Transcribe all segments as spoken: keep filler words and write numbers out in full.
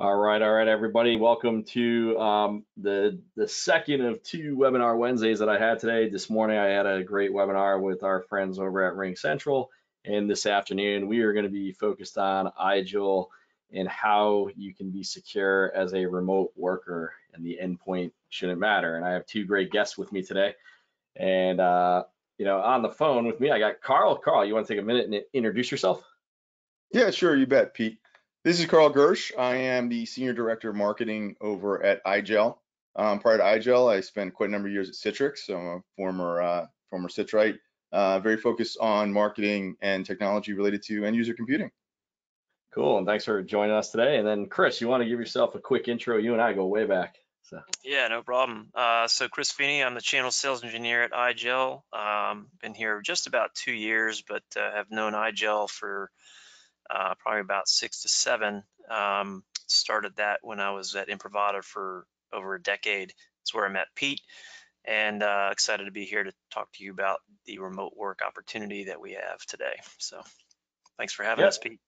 All right, all right, everybody. Welcome to um, the the second of two webinar Wednesdays that I had today. This morning, I had a great webinar with our friends over at Ring Central, and this afternoon we are going to be focused on I G E L and how you can be secure as a remote worker, and the endpoint shouldn't matter. And I have two great guests with me today, and uh, you know, on the phone with me, I got Carl. Carl, you want to take a minute and introduce yourself? Yeah, sure, you bet, Pete. This is Carl Gersh. I am the Senior Director of Marketing over at I G E L. Um, prior to I G E L, I spent quite a number of years at Citrix, so I'm a former, uh, former Citrite, uh, very focused on marketing and technology related to end user computing. Cool, and thanks for joining us today. And then Chris, you want to give yourself a quick intro? You and I go way back. So. Yeah, no problem. Uh, so Chris Feeney, I'm the Channel Sales Engineer at I G E L. Um, been here just about two years, but uh, have known I G E L for Uh, probably about six to seven. Um, started that when I was at Imprivata for over a decade. That's where I met Pete, and uh, excited to be here to talk to you about the remote work opportunity that we have today. So thanks for having yeah. us, Pete.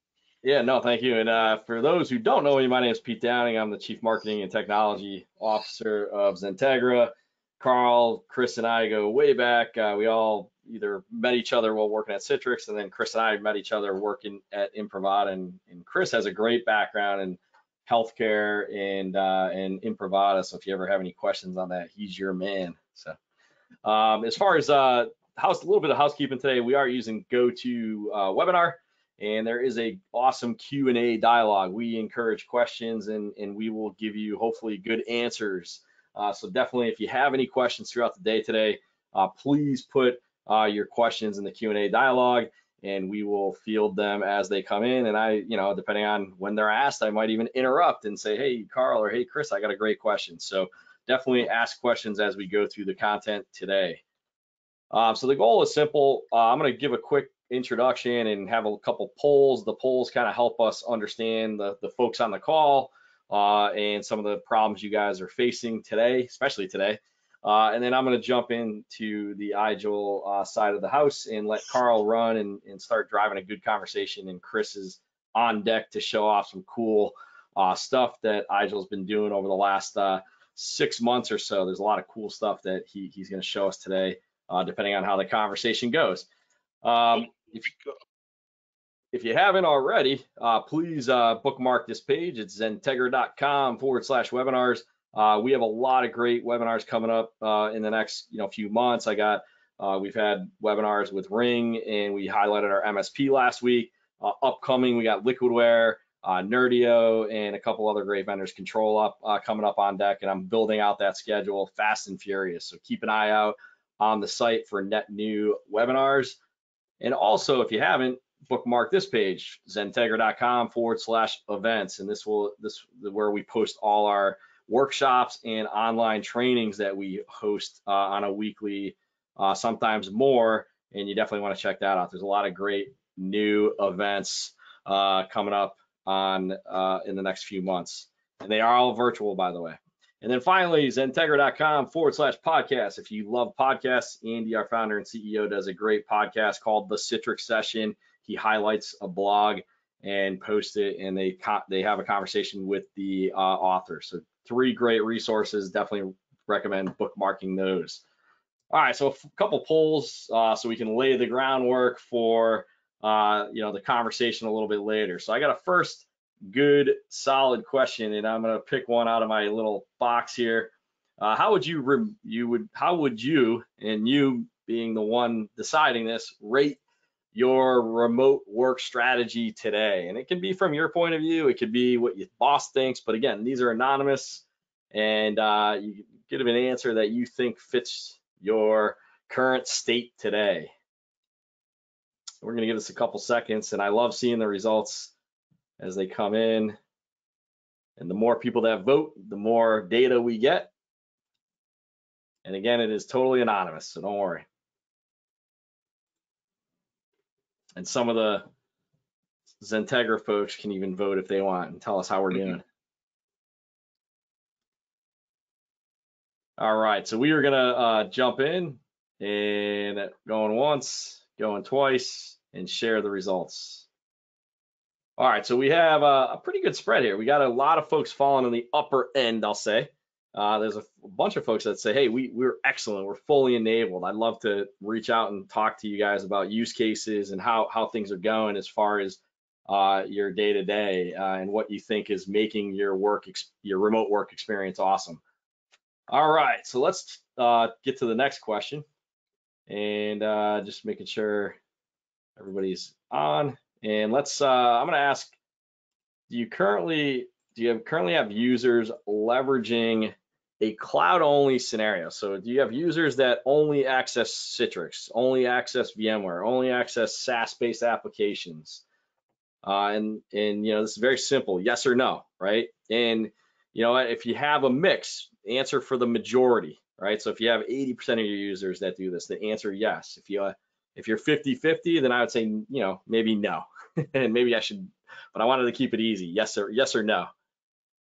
Yeah, no, thank you. And uh, for those who don't know me, my name is Pete Downing. I'm the Chief Marketing and Technology Officer of XenTegra. Carl, Chris, and I go way back. Uh, we all either met each other while working at Citrix, and then Chris and I met each other working at Imprivata. And, and Chris has a great background in healthcare and uh, and Imprivata. So if you ever have any questions on that, he's your man. So um, as far as uh, house, a little bit of housekeeping today, we are using GoToWebinar, and there is a awesome Q and A dialogue. We encourage questions, and and we will give you hopefully good answers. Uh, so definitely, if you have any questions throughout the day today, uh, please put uh, your questions in the Q and A dialogue, and we will field them as they come in. And I, you know, depending on when they're asked, I might even interrupt and say, hey, Carl, or hey, Chris, I got a great question. So definitely ask questions as we go through the content today. Um, so the goal is simple. Uh, I'm going to give a quick introduction and have a couple polls. The polls kind of help us understand the, the folks on the call. Uh, and some of the problems you guys are facing today, especially today. Uh, and then I'm going to jump into the I G E L uh, side of the house and let Carl run and, and start driving a good conversation. And Chris is on deck to show off some cool uh, stuff that I G E L's been doing over the last uh, six months or so. There's a lot of cool stuff that he, he's going to show us today, uh, depending on how the conversation goes. Um, if you go If you haven't already, uh, please uh, bookmark this page. It's xentegra.com forward slash webinars. Uh, we have a lot of great webinars coming up uh, in the next you know, few months. I got, uh, we've had webinars with Ring, and we highlighted our M S P last week. Uh, upcoming, we got Liquidware, uh, Nerdio, and a couple other great vendors, Control Up, uh, coming up on deck, and I'm building out that schedule fast and furious. So keep an eye out on the site for net new webinars. And also, if you haven't, bookmark this page, xentegra.com forward slash events, and this will this where we post all our workshops and online trainings that we host uh, on a weekly, uh, sometimes more, and you definitely want to check that out. There's a lot of great new events uh, coming up on uh, in the next few months, and they are all virtual, by the way. And then finally, xentegra.com forward slash podcast. If you love podcasts, Andy, our founder and C E O, does a great podcast called The Citrix Session. He highlights a blog and posts it, and they they have a conversation with the uh, author. So three great resources. Definitely recommend bookmarking those. All right, so a couple polls uh, so we can lay the groundwork for uh, you know the conversation a little bit later. So I got a first good solid question, and I'm going to pick one out of my little box here. Uh, how would you re you would how would you and you being the one deciding this rate your remote work strategy today? And it can be from your point of view, it could be what your boss thinks, but again, these are anonymous, and uh, you give an answer that you think fits your current state today. We're gonna give this a couple seconds, and I love seeing the results as they come in. And the more people that vote, the more data we get. And again, it is totally anonymous, so don't worry. And some of the XenTegra folks can even vote if they want and tell us how we're mm-hmm. doing. All right, so we are going to uh, jump in and going once, going twice, and share the results. All right, so we have a, a pretty good spread here. We got a lot of folks falling on the upper end, I'll say. Uh, there's a, a bunch of folks that say, hey, we, we're excellent, we're fully enabled. I'd love to reach out and talk to you guys about use cases and how, how things are going as far as uh, your day-to-day uh, and what you think is making your work, your remote work experience awesome. All right, so let's uh, get to the next question. And uh, just making sure everybody's on. And let's, uh, I'm gonna ask, do you currently, do you have, currently have users leveraging a cloud-only scenario? So do you have users that only access Citrix, only access VMware, only access SaaS-based applications? Uh, and, and, you know, this is very simple, yes or no, right? And, you know, if you have a mix, answer for the majority, right? So if you have eighty percent of your users that do this, the answer yes. If you, uh, if you're fifty fifty, then I would say, you know, maybe no. And maybe I should, but I wanted to keep it easy, yes or, yes or no.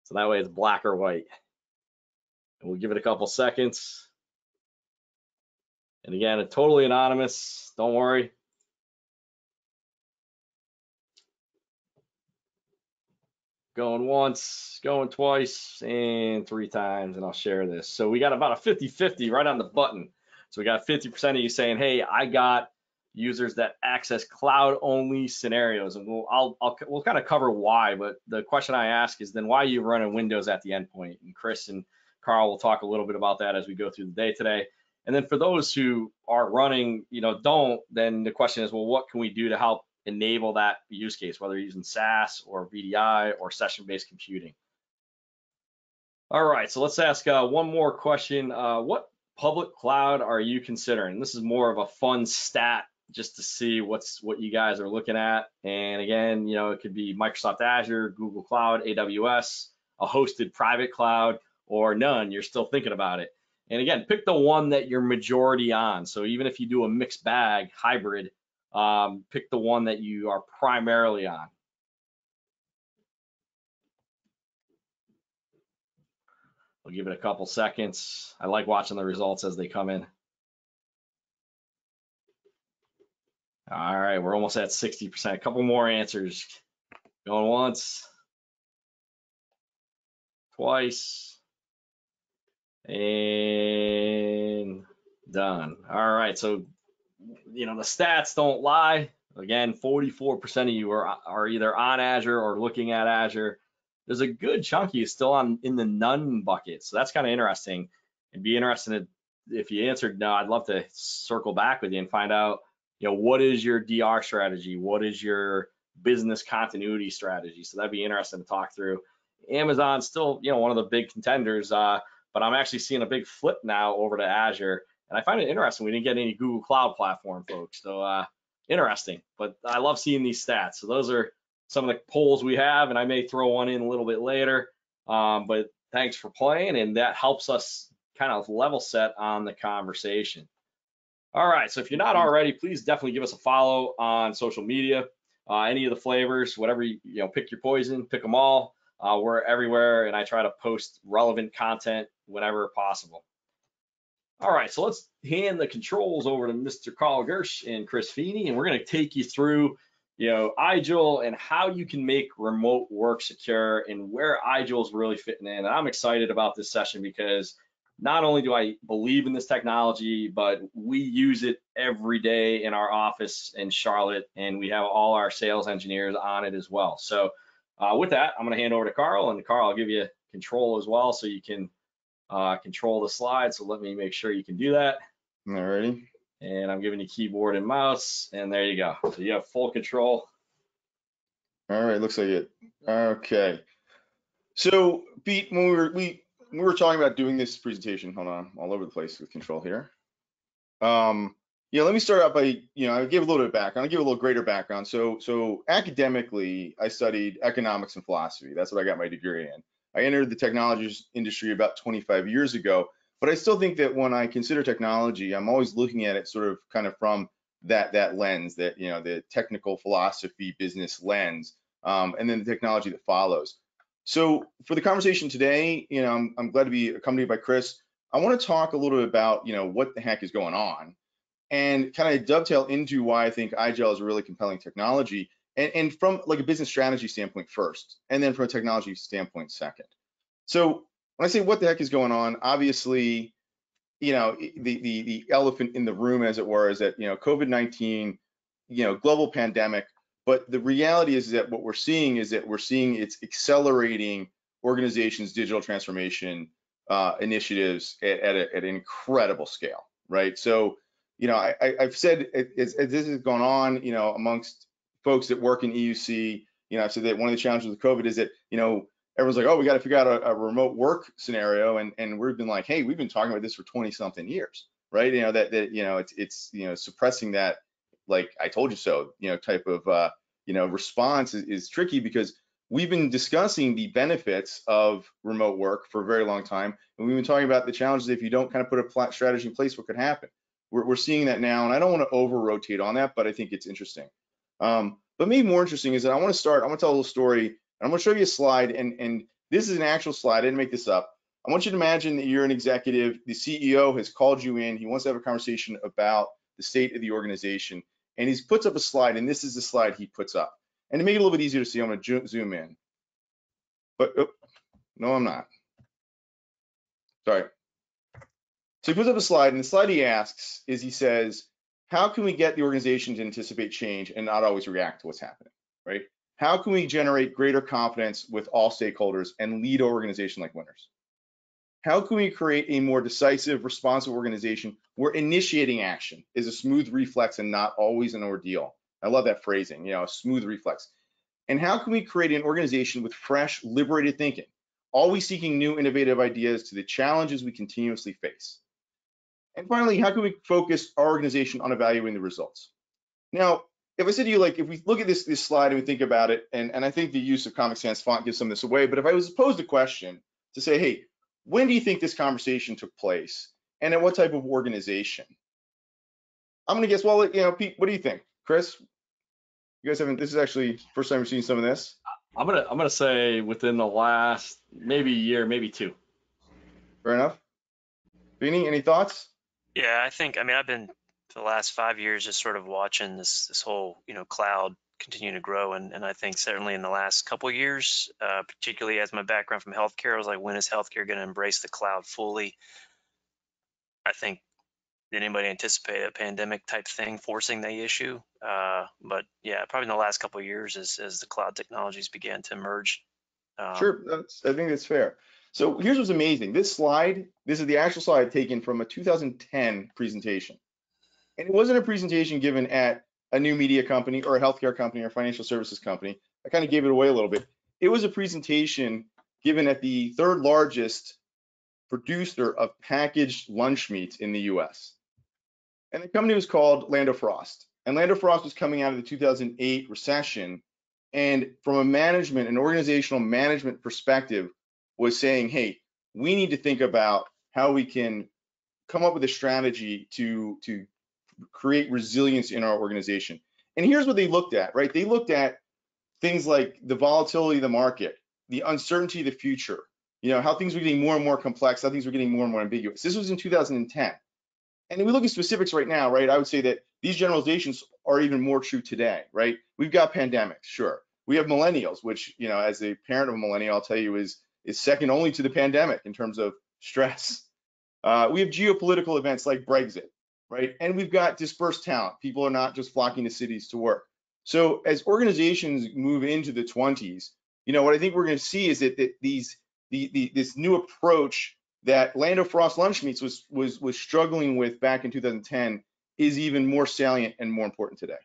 So that way it's black or white. And we'll give it a couple seconds. And again, it's totally anonymous, don't worry. Going once, going twice, and three times, and I'll share this. So we got about a fifty fifty right on the button. So we got fifty percent of you saying, hey, I got users that access cloud-only scenarios, and we'll I'll, I'll we'll kind of cover why. But the question I ask is, then why are you running Windows at the endpoint? And Chris and Carl will talk a little bit about that as we go through the day today. And then for those who are running, you know, don't, then the question is, well, what can we do to help enable that use case, whether you're using SaaS or V D I or session-based computing? All right, so let's ask uh, one more question. Uh, what public cloud are you considering? This is more of a fun stat just to see what's what you guys are looking at. And again, you know, it could be Microsoft Azure, Google Cloud, A W S, a hosted private cloud, or none. You're still thinking about it. And again, pick the one that you're majority on. So even if you do a mixed bag hybrid, um, pick the one that you are primarily on. We'll give it a couple seconds. I like watching the results as they come in. All right, we're almost at sixty percent. A couple more answers. Going once, twice, and done. All right, so, you know, the stats don't lie. Again, forty-four percent of you are, are either on Azure or looking at Azure. There's a good chunk of you still on in the none bucket. So that's kind of interesting. It'd be interesting if you answered no. I'd love to circle back with you and find out, you know, what is your D R strategy? What is your business continuity strategy? So that'd be interesting to talk through. Amazon's still, you know, one of the big contenders, uh, but I'm actually seeing a big flip now over to Azure. And I find it interesting, we didn't get any Google Cloud Platform folks. So uh, interesting, but I love seeing these stats. So those are some of the polls we have, and I may throw one in a little bit later, um, but thanks for playing, and that helps us kind of level set on the conversation. All right, so if you're not already, please definitely give us a follow on social media, uh, any of the flavors, whatever, you, you know, pick your poison, pick them all. Uh, we're everywhere, and I try to post relevant content whenever possible. All right, so let's hand the controls over to Mister Carl Gersh and Chris Feeney, and we're gonna take you through, you know, I G E L and how you can make remote work secure and where I G E L is really fitting in. And I'm excited about this session because not only do I believe in this technology, but we use it every day in our office in Charlotte, and we have all our sales engineers on it as well. So uh, with that, I'm gonna hand over to Carl, and Carl, I'll give you control as well so you can uh, control the slide. So let me make sure you can do that. All righty. And I'm giving you keyboard and mouse, and there you go. So you have full control. All right, looks like it. Okay. So, Pete, when we were we we were talking about doing this presentation, hold on, all over the place with control here. Um, yeah, let me start out by, you know, I give a little bit of background. I give a little greater background. So, so academically, I studied economics and philosophy. That's what I got my degree in. I entered the technology industry about twenty-five years ago. But I still think that when I consider technology, I'm always looking at it sort of kind of from that that lens, that, you know, the technical philosophy business lens, um, and then the technology that follows. So for the conversation today, you know, I'm, I'm glad to be accompanied by Chris. I want to talk a little bit about, you know, what the heck is going on, and kind of dovetail into why I think I G E L is a really compelling technology, and, and from like a business strategy standpoint first, and then from a technology standpoint second. So when I say what the heck is going on, obviously, you know, the the, the elephant in the room, as it were, is that, you know, COVID nineteen, you know, global pandemic. But the reality is that what we're seeing is that we're seeing it's accelerating organizations' digital transformation uh, initiatives at, at, a, at an incredible scale, right? So, you know, I, I've said as, as this has gone on, you know, amongst folks that work in E U C, you know, I've said that one of the challenges with COVID is that, you know, everyone's like, oh, we got to figure out a, a remote work scenario, and and we've been like, hey, we've been talking about this for twenty something years, right? You know that that you know it's it's you know suppressing that, like I told you so, you know, type of, uh, you know, response is, is tricky because we've been discussing the benefits of remote work for a very long time. And we've been talking about the challenges if you don't kind of put a strategy in place, what could happen. We're, we're seeing that now, and I don't want to over rotate on that, but I think it's interesting. Um, but maybe more interesting is that I want to start, I'm going to tell a little story, and I'm going to show you a slide, and, and this is an actual slide, I didn't make this up. I want you to imagine that you're an executive, the C E O has called you in, he wants to have a conversation about the state of the organization. And he's puts up a slide, and this is the slide he puts up. And to make it a little bit easier to see, I'm going to zoom in. But oh, no, I'm not. Sorry. So he puts up a slide, and the slide he asks is, he says, how can we get the organization to anticipate change and not always react to what's happening, right? How can we generate greater confidence with all stakeholders and lead our organization like winners? How can we create a more decisive, responsive organization where initiating action is a smooth reflex and not always an ordeal? I love that phrasing, you know, a smooth reflex. And how can we create an organization with fresh, liberated thinking, always seeking new innovative ideas to the challenges we continuously face? And finally, how can we focus our organization on evaluating the results? Now, if I said to you, like, if we look at this, this slide and we think about it, and, and I think the use of Comic Sans font gives some of this away, but if I was posed a question to say, hey, when do you think this conversation took place, and at what type of organization? I'm gonna guess. Well, you know, Pete, what do you think, Chris? You guys haven't. This is actually first time we've seen some of this. I'm gonna. I'm gonna say within the last maybe year, maybe two. Fair enough. Feeney, any thoughts? Yeah, I think. I mean, I've been for the last five years just sort of watching this this whole you know cloud continue to grow, and, and I think certainly in the last couple of years, uh, particularly as my background from healthcare, I was like, when is healthcare going to embrace the cloud fully? I think, did anybody anticipate a pandemic type thing forcing the issue? Uh, but yeah, probably in the last couple of years as, as the cloud technologies began to emerge. Um, sure, that's, I think that's fair. So here's what's amazing. This slide, this is the actual slide taken from a two thousand ten presentation. And it wasn't a presentation given at a new media company or a healthcare company or financial services company. I kind of gave it away a little bit. It was a presentation given at the third largest producer of packaged lunch meats in the U S. And the company was called Land O'Frost. And Land O'Frost was coming out of the two thousand eight recession, and from a management and organizational management perspective was saying, hey, we need to think about how we can come up with a strategy to, to create resilience in our organization. And here's what they looked at, right? They looked at things like the volatility of the market, the uncertainty of the future, you know, how things were getting more and more complex, how things were getting more and more ambiguous. This was in two thousand ten. And if we look at specifics right now, right, I would say that these generalizations are even more true today, right? We've got pandemics, sure. We have millennials, which, you know, as a parent of a millennial, I'll tell you is, is second only to the pandemic in terms of stress. Uh, we have geopolitical events like Brexit, right? And we've got dispersed talent. People are not just flocking to cities to work. So as organizations move into the twenties, you know, what I think we're going to see is that, that these, the, the, this new approach that Land O'Frost Lunch Meats was, was, was struggling with back in two thousand ten is even more salient and more important today.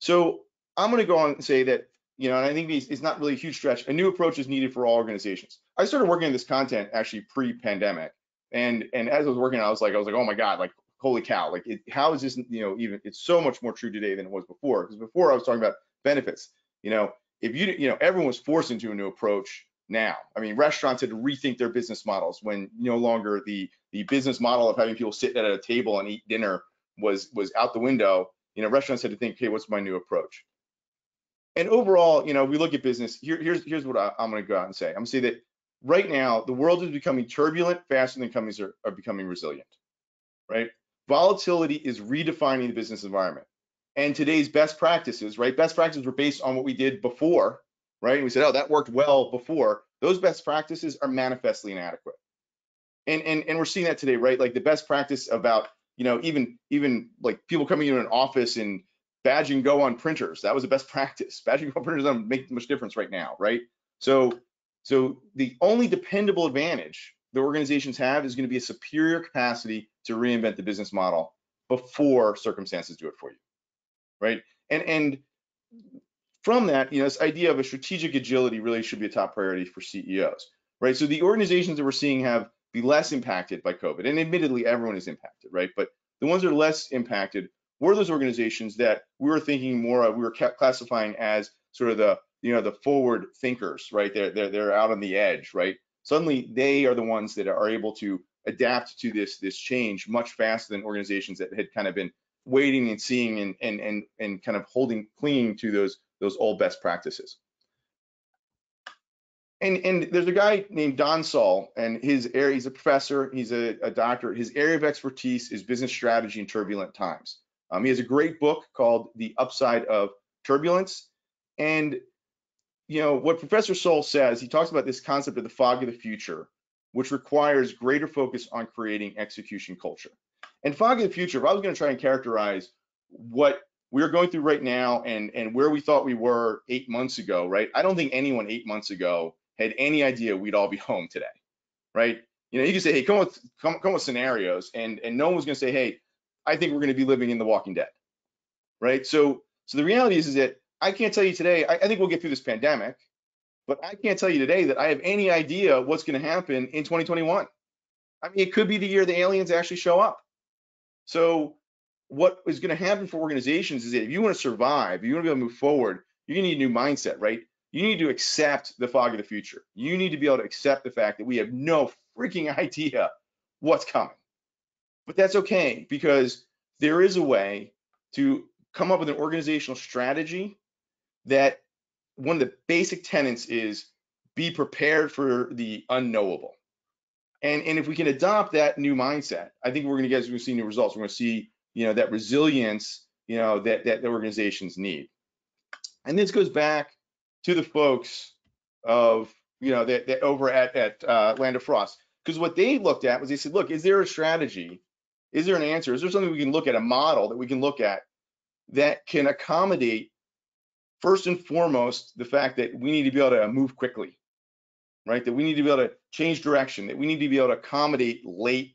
So I'm going to go on and say that, you know, and I think these, it's not really a huge stretch. A new approach is needed for all organizations. I started working on this content actually pre-pandemic. And, and as I was working, I was like, I was like, oh my God, like, holy cow, like it, how is this, you know, even, it's so much more true today than it was before. Because before I was talking about benefits, you know, if you, you know, everyone was forced into a new approach now. I mean, restaurants had to rethink their business models when no longer the, the business model of having people sit at a table and eat dinner was, was out the window. You know, restaurants had to think, hey, what's my new approach? And overall, you know, we look at business, here, here's, here's what I, I'm going to go out and say. I'm going to say that right now, the world is becoming turbulent faster than companies are, are becoming resilient, right? Volatility is redefining the business environment. and today's best practices, right? Best practices were based on what we did before, right? And we said, oh, that worked well before. Those best practices are manifestly inadequate. And, and, and we're seeing that today, right? Like the best practice about, you know, even, even like people coming into an office and badging Go on printers, that was the best practice. Badging Go on printers doesn't make much difference right now, right? So, so the only dependable advantage that organizations have is going to be a superior capacity to reinvent the business model before circumstances do it for you, right? And, and from that, you know, this idea of a strategic agility really should be a top priority for C E Os, right? So the organizations that we're seeing have be less impacted by COVID, and admittedly everyone is impacted, right? But the ones that are less impacted were those organizations that we were thinking more of, we were kept classifying as sort of the, you know, the forward thinkers, right? They're, they're, they're out on the edge, right? Suddenly they are the ones that are able to adapt to this, this change much faster than organizations that had kind of been waiting and seeing and, and, and, and kind of holding, clinging to those, those old best practices. And, and there's a guy named Don Sull, and his area, he's a professor, he's a, a doctor. His area of expertise is business strategy in turbulent times. Um, he has a great book called The Upside of Turbulence. And, you know, what Professor Sull says, he talks about this concept of the fog of the future, which requires greater focus on creating execution culture. And fog of the future, if I was going to try and characterize what we're going through right now and, and where we thought we were eight months ago, right? I don't think anyone eight months ago had any idea we'd all be home today, right? You know, you can say, hey, come with, come, come with scenarios, and, and no one's gonna say, hey, I think we're gonna be living in The Walking Dead, right? So, so the reality is, is that I can't tell you today, I, I think we'll get through this pandemic, but I can't tell you today that I have any idea what's gonna happen in twenty twenty-one. I mean, it could be the year the aliens actually show up. So what is gonna happen for organizations is that if you wanna survive, if you wanna be able to move forward, you're gonna need a new mindset, right? You need to accept the fog of the future. You need to be able to accept the fact that we have no freaking idea what's coming. But that's okay, because there is a way to come up with an organizational strategy that one of the basic tenets is be prepared for the unknowable. And, and if we can adopt that new mindset, I think we're gonna get, we're gonna see new results. We're gonna see, you know, that resilience, you know, that, that the organizations need. And this goes back to the folks of, you know, that, that over at, at uh, Land O'Frost. Because what they looked at was they said, look, is there a strategy? Is there an answer? Is there something we can look at, a model that we can look at that can accommodate, first and foremost, the fact that we need to be able to move quickly, right? That we need to be able to change direction, that we need to be able to accommodate late,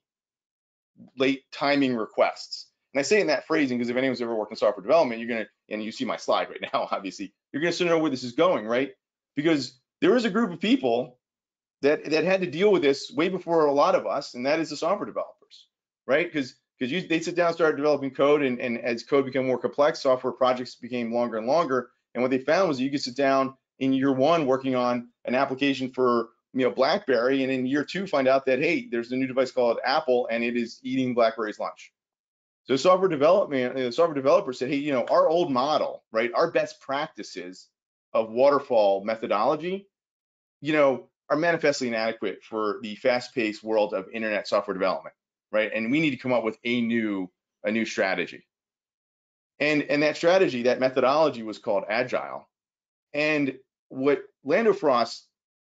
late timing requests. And I say in that phrasing, because if anyone's ever worked in software development, you're gonna, and you see my slide right now, obviously, you're gonna still know where this is going, right? Because there is a group of people that, that had to deal with this way before a lot of us, and that is the software developers, right? Because because they sit down and start developing code, and, and as code became more complex, software projects became longer and longer. And what they found was that you could sit down in year one working on an application for, you know, BlackBerry, and in year two find out that, hey, there's a new device called Apple, and it is eating BlackBerry's lunch. So software development, the software developer said, hey, you know, our old model, right? Our best practices of waterfall methodology, you know, are manifestly inadequate for the fast-paced world of internet software development, right? And we need to come up with a new, a new strategy. And, and that strategy, that methodology was called Agile. And what Land O'Frost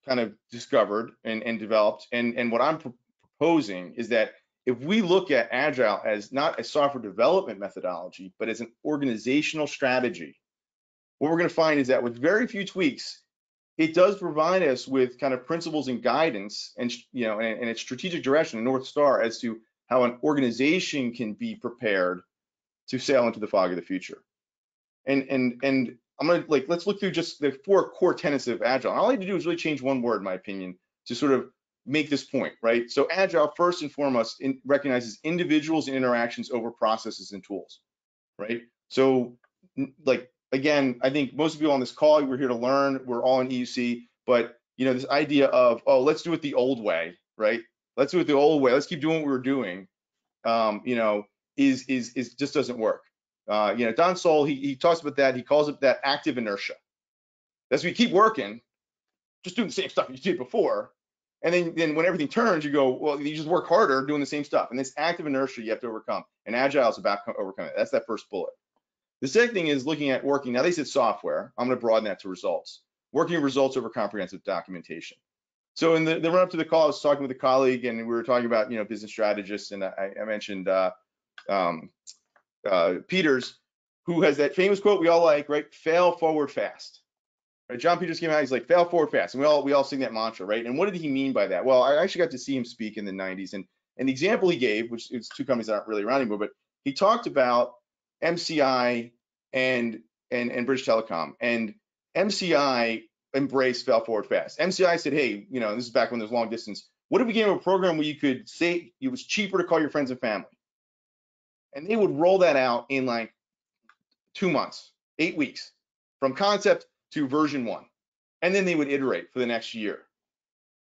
kind of discovered and, and developed, and, and what I'm proposing is that if we look at Agile as not a software development methodology, but as an organizational strategy, what we're going to find is that with very few tweaks, it does provide us with kind of principles and guidance and, you know, and, and its strategic direction, North Star, as to how an organization can be prepared to sail into the fog of the future. And, and, and I'm going to, like, let's look through just the four core tenets of Agile. And all I need to do is really change one word, in my opinion, to sort of make this point, right? So Agile, first and foremost, in, recognizes individuals and interactions over processes and tools, right? So, like, again, I think most of you on this call, we're here to learn, we're all in E U C, but, you know, this idea of, oh, let's do it the old way, right? Let's do it the old way, let's keep doing what we were doing, um, you know, is, is, is just doesn't work. Uh, you know, Don Sull, he, he talks about that, he calls it that active inertia. That's we keep working, just doing the same stuff you did before, and then, then when everything turns, you go, well, you just work harder doing the same stuff. And this active inertia you have to overcome. And Agile is about overcoming it. That's that first bullet. The second thing is looking at working. Now they said software. I'm going to broaden that to results. Working results over comprehensive documentation. So in the, the run up to the call, I was talking with a colleague, and we were talking about you know business strategists, and I, I mentioned uh, um, uh, Peters, who has that famous quote we all like, right? Fail forward fast. Right? John Peters came out. He's like, fail forward fast, and we all we all sing that mantra, right? And what did he mean by that? Well, I actually got to see him speak in the nineties, and and the example he gave, which is two companies that aren't really around anymore, but he talked about M C I and and and British Telecom, and M C I embraced fail forward fast. M C I said, hey, you know, this is back when there's long distance. What if we gave a program where you could say it was cheaper to call your friends and family? And they would roll that out in like two months, eight weeks, from concept to version one. And then they would iterate for the next year.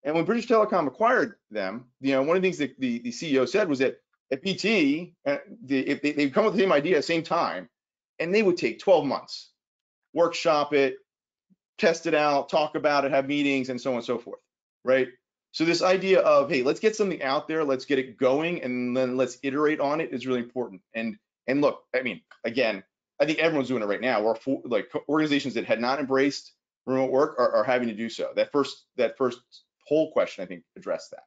And when British Telecom acquired them, you know, one of the things that the, the C E O said was that at B T, uh, the, if they, they'd come up with the same idea at the same time, and they would take twelve months, workshop it, test it out, talk about it, have meetings, and so on and so forth, right? So this idea of, hey, let's get something out there, let's get it going, and then let's iterate on it is really important. And and look, I mean, again, I think everyone's doing it right now. We're for, like organizations that had not embraced remote work are, are having to do so. That first that first poll question, I think, addressed that.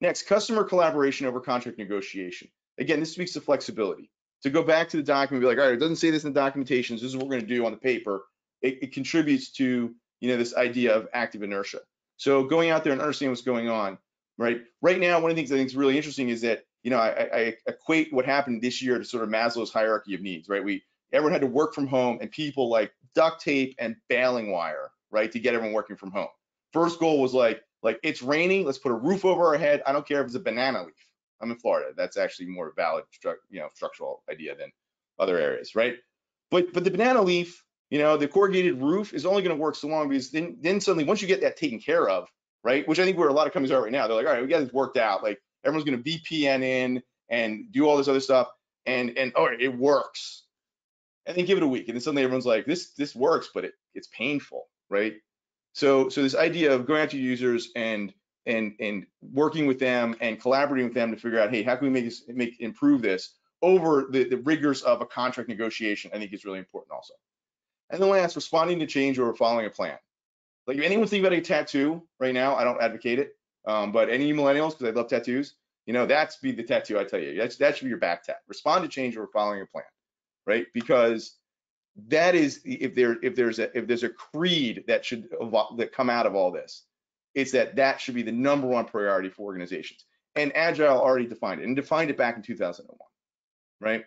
Next, customer collaboration over contract negotiation. Again, this speaks to flexibility. To go back to the document, be like, all right, it doesn't say this in the documentation. This is what we're going to do on the paper. It, it contributes to you know this idea of active inertia. So going out there and understanding what's going on, right? Right now, one of the things I think is really interesting is that you know I, I equate what happened this year to sort of Maslow's hierarchy of needs, right? We everyone had to work from home, and people like duct tape and baling wire, right, to get everyone working from home. First goal was like like it's raining, let's put a roof over our head. I don't care if it's a banana leaf. I'm in Florida. That's actually more valid you know structural idea than other areas, right? But but the banana leaf. You know, the corrugated roof is only going to work so long because then, then suddenly once you get that taken care of, right, which I think where a lot of companies are right now, they're like, all right, we got this worked out. Like everyone's going to V P N in and do all this other stuff. And, and all right, it works. And then give it a week. And then suddenly everyone's like, this this works, but it, it's painful, right? So so this idea of going out to users and and and working with them and collaborating with them to figure out, hey, how can we make this, make improve this over the, the rigors of a contract negotiation, I think is really important also. And then last, responding to change or following a plan. Like if anyone's thinking about a tattoo right now, I don't advocate it, um, but any millennials, because I love tattoos, you know, that's be the tattoo I tell you. That's, that should be your back tat. Respond to change or following a plan, right? Because that is, if there if there's a if there's a creed that should evolve, that come out of all this, it's that that should be the number one priority for organizations. And Agile already defined it and defined it back in two thousand one, right?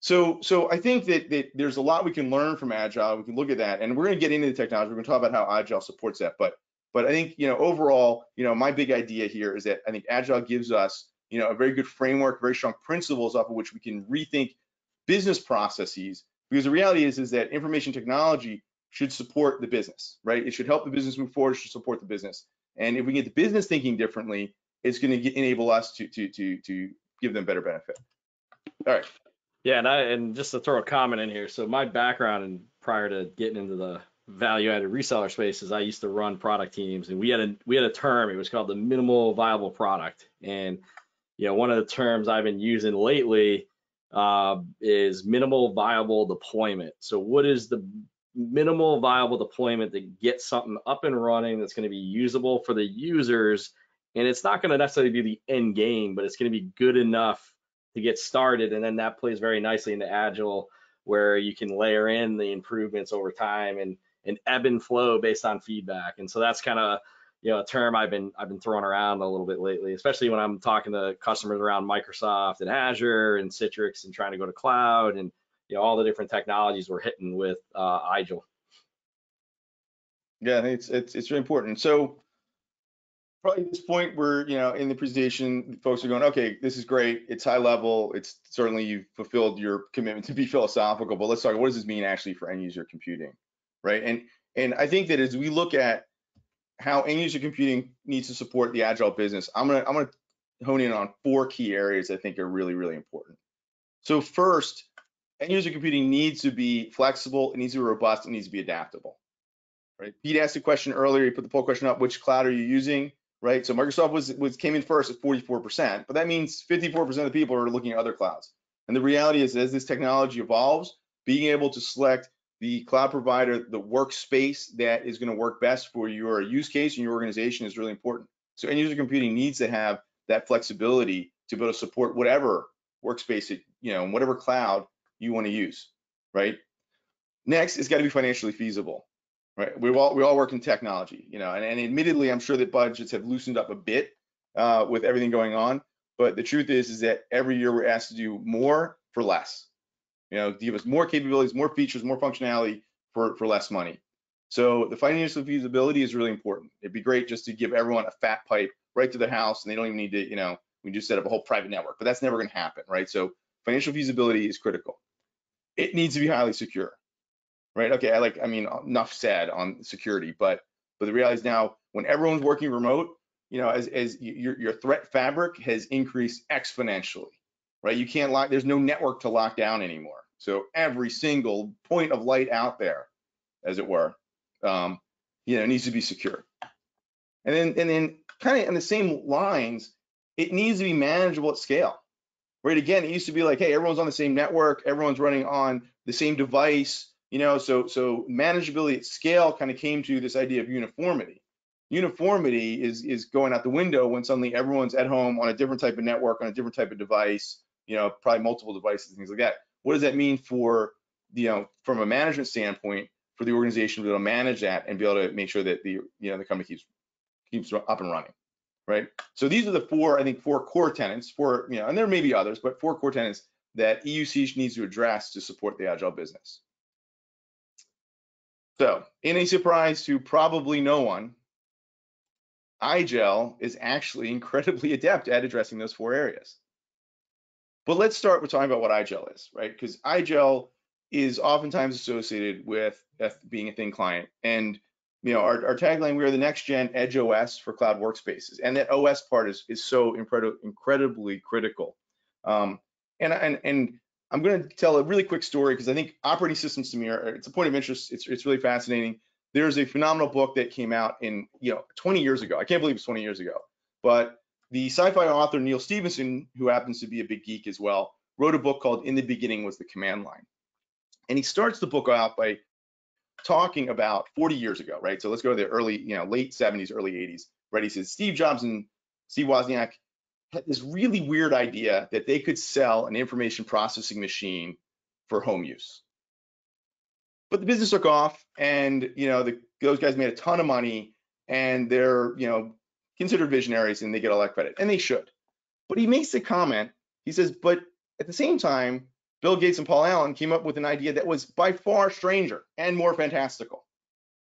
So, so I think that, that there's a lot we can learn from Agile. We can look at that, and we're going to get into the technology. We're going to talk about how Agile supports that. But, but I think you know overall, you know, my big idea here is that I think Agile gives us you know a very good framework, very strong principles off of which we can rethink business processes. Because the reality is is that information technology should support the business, right? It should help the business move forward. It should support the business. And if we get the business thinking differently, it's going to get, enable us to to to to give them better benefit. All right. Yeah, and I and just to throw a comment in here, so my background and prior to getting into the value-added reseller space is I used to run product teams, and we had a we had a term. It was called the minimal viable product, and you know one of the terms I've been using lately uh, is minimal viable deployment. So what is the minimal viable deployment that gets something up and running that's going to be usable for the users, and it's not going to necessarily be the end game, but it's going to be good enough to get started, and then that plays very nicely into Agile, where you can layer in the improvements over time and and ebb and flow based on feedback. And so that's kind of you know a term I've been I've been throwing around a little bit lately, especially when I'm talking to customers around Microsoft and Azure and Citrix and trying to go to cloud and you know all the different technologies we're hitting with uh, Agile. Yeah, it's it's it's really important. So. Probably at this point where, you know, in the presentation, folks are going, okay, this is great. It's high level. It's certainly you've fulfilled your commitment to be philosophical, but let's talk, what does this mean actually for end user computing, right? And and I think that as we look at how end user computing needs to support the Agile business, I'm gonna I'm gonna hone in on four key areas I think are really, really important. So first, end user computing needs to be flexible. It needs to be robust. It needs to be adaptable, right? Pete asked a question earlier. He put the poll question up, which cloud are you using? Right, so Microsoft was, was came in first at forty-four percent, but that means fifty-four percent of the people are looking at other clouds. And the reality is, as this technology evolves, being able to select the cloud provider, the workspace that is going to work best for your use case and your organization is really important. So end user computing needs to have that flexibility to be able to support whatever workspace, it, you know, whatever cloud you want to use, right? Next, it's got to be financially feasible, right? We all we all work in technology, you know, and, and admittedly, I'm sure that budgets have loosened up a bit uh, with everything going on. But the truth is, is that every year we're asked to do more for less, you know, to give us more capabilities, more features, more functionality for, for less money. So the financial feasibility is really important. It'd be great just to give everyone a fat pipe right to their house and they don't even need to, you know, we just set up a whole private network, but that's never going to happen, right? So financial feasibility is critical. It needs to be highly secure, right? Okay, I like, I mean, enough said on security, but but the reality is now when everyone's working remote, you know, as, as your, your threat fabric has increased exponentially, right? You can't lock, there's no network to lock down anymore. So every single point of light out there, as it were, um, you know, needs to be secure. And then, and then kind of in the same lines, it needs to be manageable at scale, right? Again, it used to be like, hey, everyone's on the same network, everyone's running on the same device, you know, so, so manageability at scale kind of came to this idea of uniformity. Uniformity is is going out the window when suddenly everyone's at home on a different type of network, on a different type of device, you know, probably multiple devices, things like that. What does that mean for, you know, from a management standpoint, for the organization to be able to manage that and be able to make sure that the, you know, the company keeps keeps up and running, right? So these are the four, I think, four core tenants, four, you know, and there may be others, but four core tenants that E U C needs to address to support the agile business. So, in a surprise to probably no one, I G E L is actually incredibly adept at addressing those four areas. But let's start with talking about what I G E L is, right? Because I G E L is oftentimes associated with being a thin client. And, you know, our, our tagline, we are the next gen edge O S for cloud workspaces. And that O S part is, is so incredi incredibly critical. Um, and, and, and I'm going to tell a really quick story because I think operating systems to me are, it's a point of interest. It's, it's really fascinating. There's a phenomenal book that came out in, you know, twenty years ago. I can't believe it's twenty years ago. But the sci-fi author Neal Stephenson, who happens to be a big geek as well, wrote a book called In the Beginning Was the Command Line. And he starts the book out by talking about forty years ago, right? So let's go to the early, you know, late seventies, early eighties, right? He says Steve Jobs and Steve Wozniak had this really weird idea that they could sell an information processing machine for home use. But the business took off, and you know the, those guys made a ton of money, and they're you know considered visionaries, and they get all that credit, and they should. But he makes the comment. He says, "But at the same time, Bill Gates and Paul Allen came up with an idea that was by far stranger and more fantastical.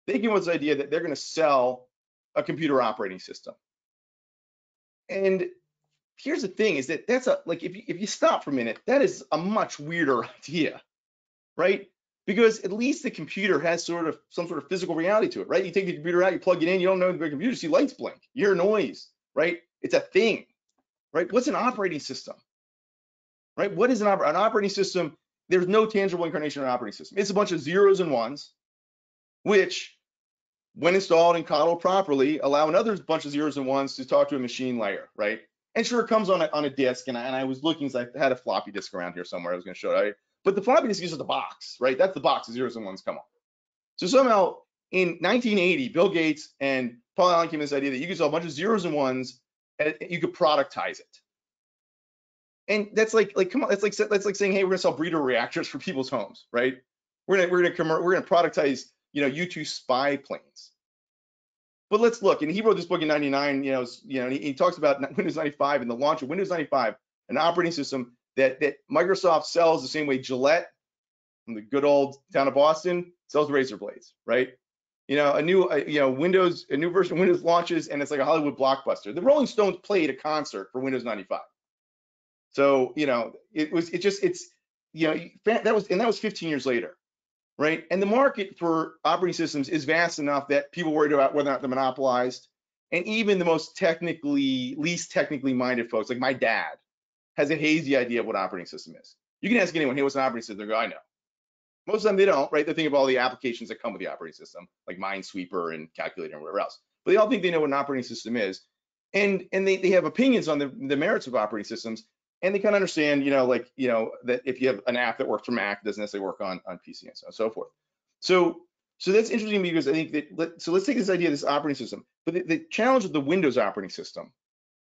They came up with this idea that they're going to sell a computer operating system." And here's the thing: is that that's a like if you, if you stop for a minute, that is a much weirder idea, right? Because at least the computer has sort of some sort of physical reality to it, right? You take the computer out, you plug it in, you don't know the computer, you see lights blink, you hear noise, right? It's a thing, right? What's an operating system, right? What is an, oper an operating system? There's no tangible incarnation of an operating system. It's a bunch of zeros and ones, which when installed and coddled properly, allow another bunch of zeros and ones to talk to a machine layer, right? And sure, it comes on a, on a disk, and I, and I was looking, so I had a floppy disk around here somewhere I was gonna show it. I, But the floppy disk is just a box, right? That's the box, the zeros and ones come on. So somehow in nineteen eighty, Bill Gates and Paul Allen came to this idea that you could sell a bunch of zeros and ones and you could productize it. And that's like, like come on, that's like that's like saying, hey, we're gonna sell breeder reactors for people's homes, right? We're gonna we're gonna we're gonna productize, you know, U two spy planes. But let's look, and he wrote this book in ninety-nine, you know, you know, and he, he talks about Windows ninety-five and the launch of Windows ninety-five, an operating system That, that Microsoft sells the same way Gillette from the good old town of Boston sells razor blades, right? You know, a new, uh, you know, Windows, a new version of Windows launches, and it's like a Hollywood blockbuster. The Rolling Stones played a concert for Windows ninety-five. So, you know, it was, it just, it's, you know, that was, and that was fifteen years later, right? And the market for operating systems is vast enough that people worried about whether or not they're monopolized. And even the most technically, least technically minded folks, like my dad, has a hazy idea of what an operating system is. You can ask anyone, hey, what's an operating system? They go, I know. Most of them, they don't, right? They think of all the applications that come with the operating system, like Minesweeper and Calculator and whatever else. But they all think they know what an operating system is. And, and they, they have opinions on the, the merits of operating systems. And they kind of understand, you know, like, you know, that if you have an app that works for Mac, it doesn't necessarily work on, on P C and so on and so forth. So, so that's interesting because I think that, let, so let's take this idea of this operating system. But the, the challenge with the Windows operating system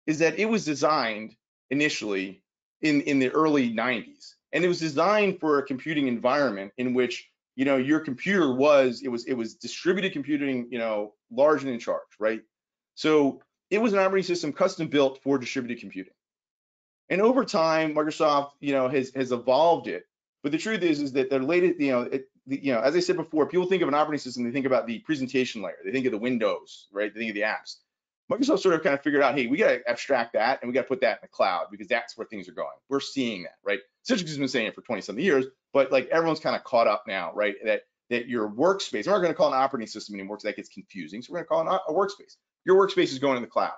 is that it was designed initially in, in the early nineties. And it was designed for a computing environment in which, you know, your computer was, it was, it was distributed computing, you know, large and in charge, right? So it was an operating system custom built for distributed computing. And over time, Microsoft, you know, has, has evolved it. But the truth is, is that the latest, you know, it, the, you know, as I said before, people think of an operating system, they think about the presentation layer, they think of the windows, right? They think of the apps. Microsoft sort of kind of figured out, hey, we got to abstract that and we got to put that in the cloud because that's where things are going. We're seeing that, right? Citrix has been saying it for twenty something years, but like everyone's kind of caught up now, right? That that your workspace, we're not going to call it an operating system anymore because that gets confusing. So we're going to call it a workspace. Your workspace is going in the cloud.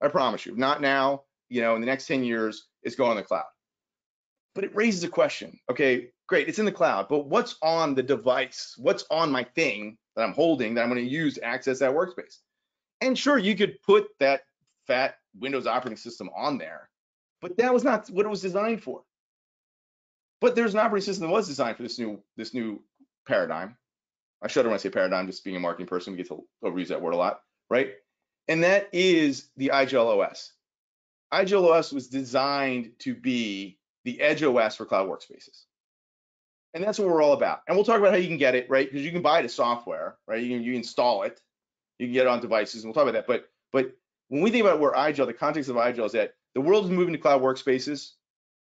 I promise you, not now, you know, in the next ten years, it's going in the cloud. But it raises a question. Okay, great, it's in the cloud, but what's on the device? What's on my thing that I'm holding that I'm going to use to access that workspace? And sure, you could put that fat Windows operating system on there, but that was not what it was designed for. But there's an operating system that was designed for this new this new paradigm. I shudder when I say paradigm, just being a marketing person, we get to overuse that word a lot, right? And that is the IGEL O S. IGEL O S was designed to be the edge O S for cloud workspaces. And that's what we're all about. And we'll talk about how you can get it, right? Because you can buy it as software, right? You can you install it. You can get it on devices, and we'll talk about that. But but when we think about where IGEL, the context of IGEL is that the world is moving to cloud workspaces,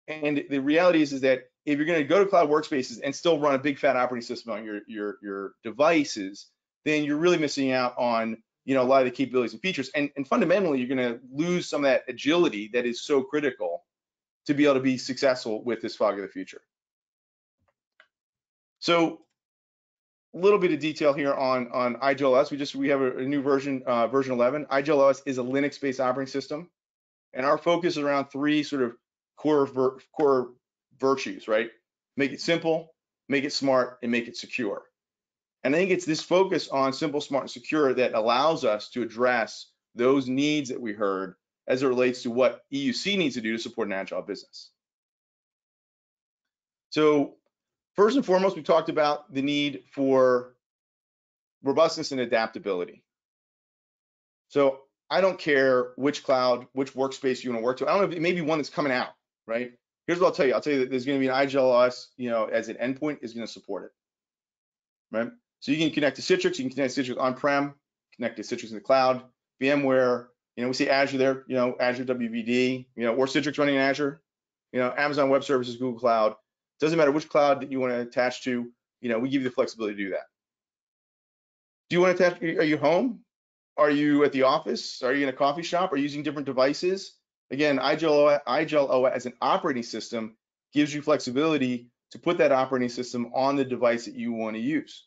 and the reality is, is that if you're going to go to cloud workspaces and still run a big fat operating system on your your your devices, then you're really missing out on, you know, a lot of the capabilities and features. And and fundamentally, you're going to lose some of that agility that is so critical to be able to be successful with this fog of the future. So, a little bit of detail here on on IGEL O S. We just we have a, a new version, uh, version eleven. IGEL O S is a Linux-based operating system, and our focus is around three sort of core vir core virtues, right? Make it simple, make it smart, and make it secure. And I think it's this focus on simple, smart, and secure that allows us to address those needs that we heard as it relates to what E U C needs to do to support an agile business. So, first and foremost, we talked about the need for robustness and adaptability. So I don't care which cloud, which workspace you want to work to. I don't know, it may be one that's coming out, right? Here's what I'll tell you. I'll tell you that there's going to be an IGEL O S, you know, as an endpoint is going to support it, right? So you can connect to Citrix, you can connect to Citrix on-prem, connect to Citrix in the cloud, VMware, you know, we see Azure there, you know, Azure W V D, you know, or Citrix running in Azure, you know, Amazon Web Services, Google Cloud. Doesn't matter which cloud that you want to attach to, you know, we give you the flexibility to do that. Do you want to attach, are you home? Are you at the office? Are you in a coffee shop? Are you using different devices? Again, IGEL O S as an operating system gives you flexibility to put that operating system on the device that you want to use,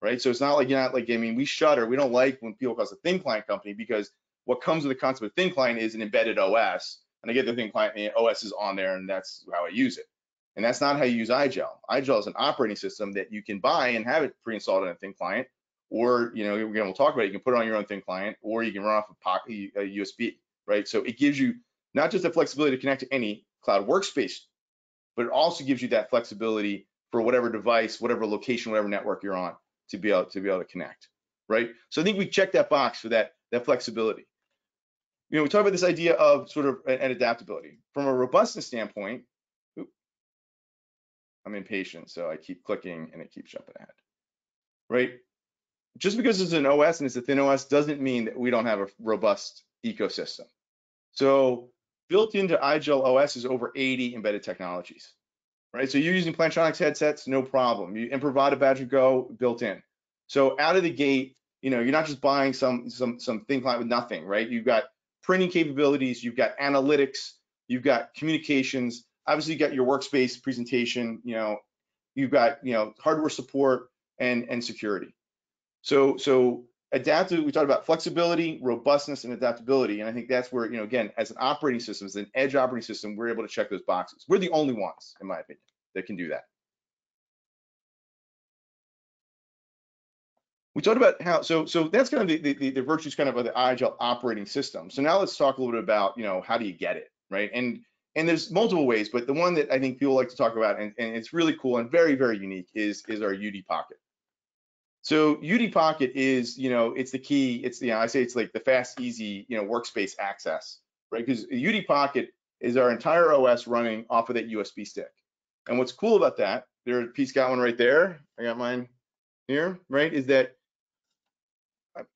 right? So it's not like you're not like, I mean, we shudder, we don't like when people call us a thin client company because what comes with the concept of thin client is an embedded O S. And I get the thin client, and the O S is on there and that's how I use it. And that's not how you use IGEL. IGEL is an operating system that you can buy and have it pre-installed on a thin client, or, you know, again, we'll talk about it, you can put it on your own thin client, or you can run off a U S B, right? So it gives you not just the flexibility to connect to any cloud workspace, but it also gives you that flexibility for whatever device, whatever location, whatever network you're on to be able to, be able to connect, right? So I think we check that box for that, that flexibility. You know, we talk about this idea of sort of an adaptability. From a robustness standpoint, I'm impatient, so I keep clicking and it keeps jumping ahead, right? Just because it's an O S and it's a thin O S doesn't mean that we don't have a robust ecosystem. So built into IGEL O S is over eighty embedded technologies, right? So you're using Plantronics headsets, no problem. You Imprivata Badger Go built in. So out of the gate, you know, you're not just buying some some some thin client with nothing, right? You've got printing capabilities, you've got analytics, you've got communications. Obviously, you got your workspace presentation, you know, you've got, you know, hardware support and, and security. So, so adaptive, we talked about flexibility, robustness, and adaptability. And I think that's where, you know, again, as an operating system, as an edge operating system, we're able to check those boxes. We're the only ones, in my opinion, that can do that. We talked about how, so so that's kind of the, the, the virtues kind of of the IGEL operating system. So now let's talk a little bit about, you know, how do you get it, right? And And there's multiple ways, but the one that I think people like to talk about, and, and it's really cool and very, very unique, is, is our U D Pocket. So U D Pocket is, you know, it's the key, it's the, you know, I say it's like the fast, easy, you know, workspace access, right? Because U D Pocket is our entire O S running off of that U S B stick. And what's cool about that, there, Pete's got one right there, I got mine here, right, is that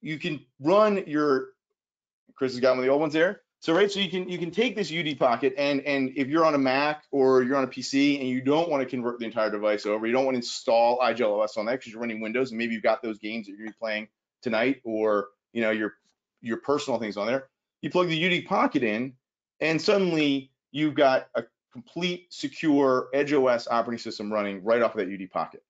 you can run your, Chris has got one of the old ones there. So, right, so you can you can take this U D Pocket, and and if you're on a Mac or you're on a P C and you don't want to convert the entire device over, you don't want to install IGEL O S on that because you're running Windows, and maybe you've got those games that you're going to be playing tonight, or you know your your personal things on there. You plug the U D Pocket in, and suddenly you've got a complete secure Edge O S operating system running right off of that U D Pocket.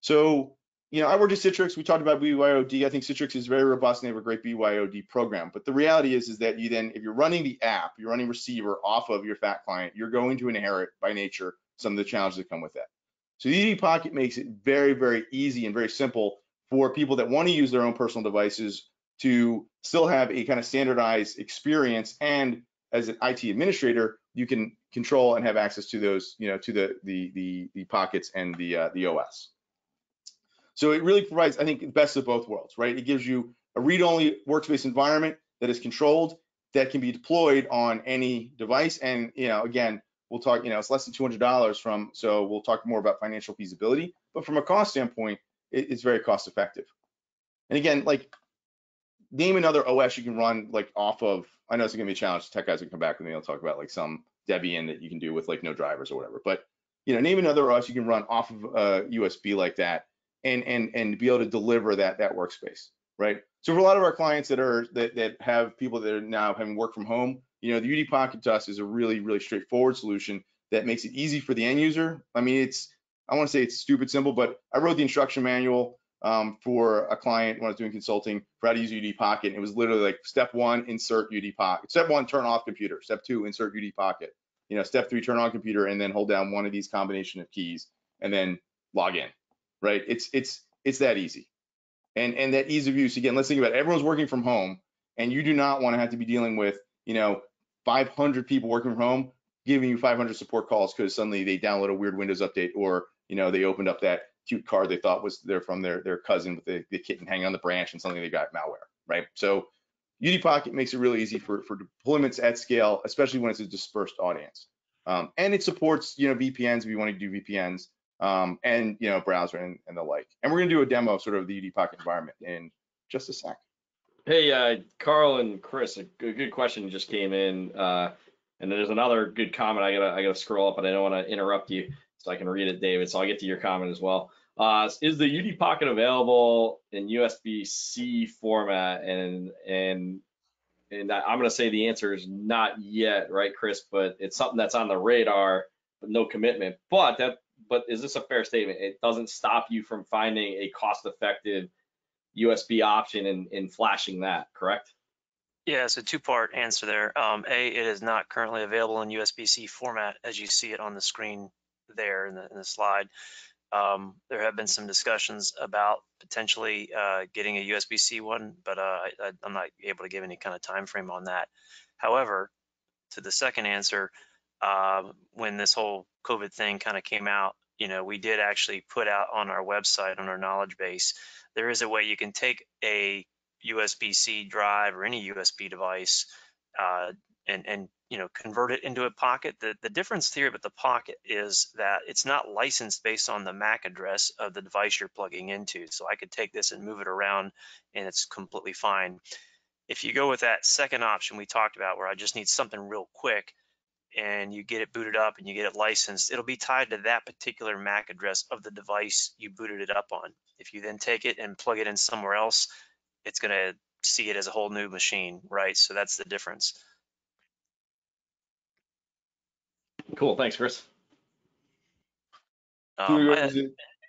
So, you know, I worked at Citrix. We talked about B Y O D. I think Citrix is very robust and they have a great B Y O D program. But the reality is, is that you then, if you're running the app, you're running receiver off of your F A T client, you're going to inherit by nature some of the challenges that come with that. So the U D Pocket makes it very, very easy and very simple for people that want to use their own personal devices to still have a kind of standardized experience. And as an I T administrator, you can control and have access to those, you know, to the the the, the pockets and the uh, the O S. So it really provides, I think, the best of both worlds, right? It gives you a read-only workspace environment that is controlled, that can be deployed on any device. And, you know, again, we'll talk, you know, it's less than two hundred dollars from, so we'll talk more about financial feasibility, but from a cost standpoint, it, it's very cost effective. And again, like, name another O S you can run like off of, I know it's gonna be a challenge, tech guys can come back with me, I'll talk about like some Debian that you can do with like no drivers or whatever, but, you know, name another O S you can run off of uh, U S B like that, and and and be able to deliver that that workspace, right? So for a lot of our clients that are that that have people that are now having work from home, you know, the U D Pocket to us is a really really straightforward solution that makes it easy for the end user. I mean, it's, I want to say it's stupid simple, but I wrote the instruction manual um, for a client when I was doing consulting for how to use U D Pocket. And it was literally like step one, insert U D Pocket. Step one, turn off computer. Step two, insert U D Pocket. You know, step three, turn on computer, and then hold down one of these combination of keys, and then log in. Right? It's it's it's that easy, and and that ease of use. Again, let's think about it. Everyone's working from home, and you do not want to have to be dealing with, you know, five hundred people working from home giving you five hundred support calls because suddenly they download a weird Windows update, or you know they opened up that cute card they thought was there from their their cousin with the, the kitten hanging on the branch, and suddenly they got malware. Right? So U D Pocket makes it really easy for for deployments at scale, especially when it's a dispersed audience, um, and it supports, you know, V P Ns if you want to do V P Ns. Um, and, you know, browser and, and the like. And we're going to do a demo of sort of the U D Pocket environment in just a sec. Hey, uh, Carl and Chris, a good, good question just came in. Uh, and there's another good comment. I gotta, I gotta scroll up, and I don't want to interrupt you so I can read it, David. So I'll get to your comment as well. Uh, is the U D Pocket available in U S B C format? And, and, and I'm going to say the answer is not yet, right, Chris? But it's something that's on the radar, but no commitment. But that, But is this a fair statement? It doesn't stop you from finding a cost-effective U S B option and, and flashing that, correct? Yeah, so two-part answer there. Um, a, it is not currently available in U S B C format as you see it on the screen there in the, in the slide. Um, there have been some discussions about potentially uh, getting a U S B C one, but uh, I, I'm not able to give any kind of time frame on that. However, to the second answer, uh, when this whole COVID thing kind of came out, you know, we did actually put out on our website, on our knowledge base, there is a way you can take a U S B C drive or any U S B device uh, and, and, you know, convert it into a Pocket. The, the difference here with the Pocket is that it's not licensed based on the M A C address of the device you're plugging into. So I could take this and move it around and it's completely fine. If you go with that second option we talked about where I just need something real quick, and you get it booted up and you get it licensed, it'll be tied to that particular M A C address of the device you booted it up on. If you then take it and plug it in somewhere else, it's going to see it as a whole new machine, right? So that's the difference. Cool, thanks, Chris. Um, I, yeah, I was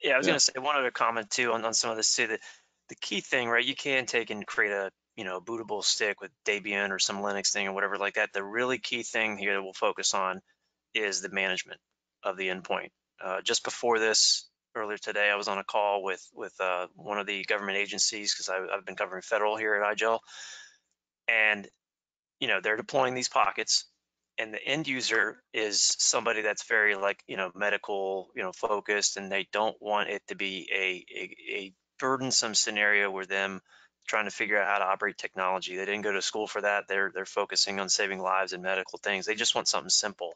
yeah. going to say one other comment too on, on some of this too. The, the key thing, right, you can take and create a you know, bootable stick with Debian or some Linux thing or whatever like that. The really key thing here that we'll focus on is the management of the endpoint. Uh, just before this, earlier today, I was on a call with with uh, one of the government agencies because I've been covering federal here at I G E L, and you know, they're deploying these pockets, and the end user is somebody that's very like, you know, medical, you know, focused, and they don't want it to be a, a, a burdensome scenario where them trying to figure out how to operate technology. They didn't go to school for that. They're, they're focusing on saving lives and medical things. They just want something simple.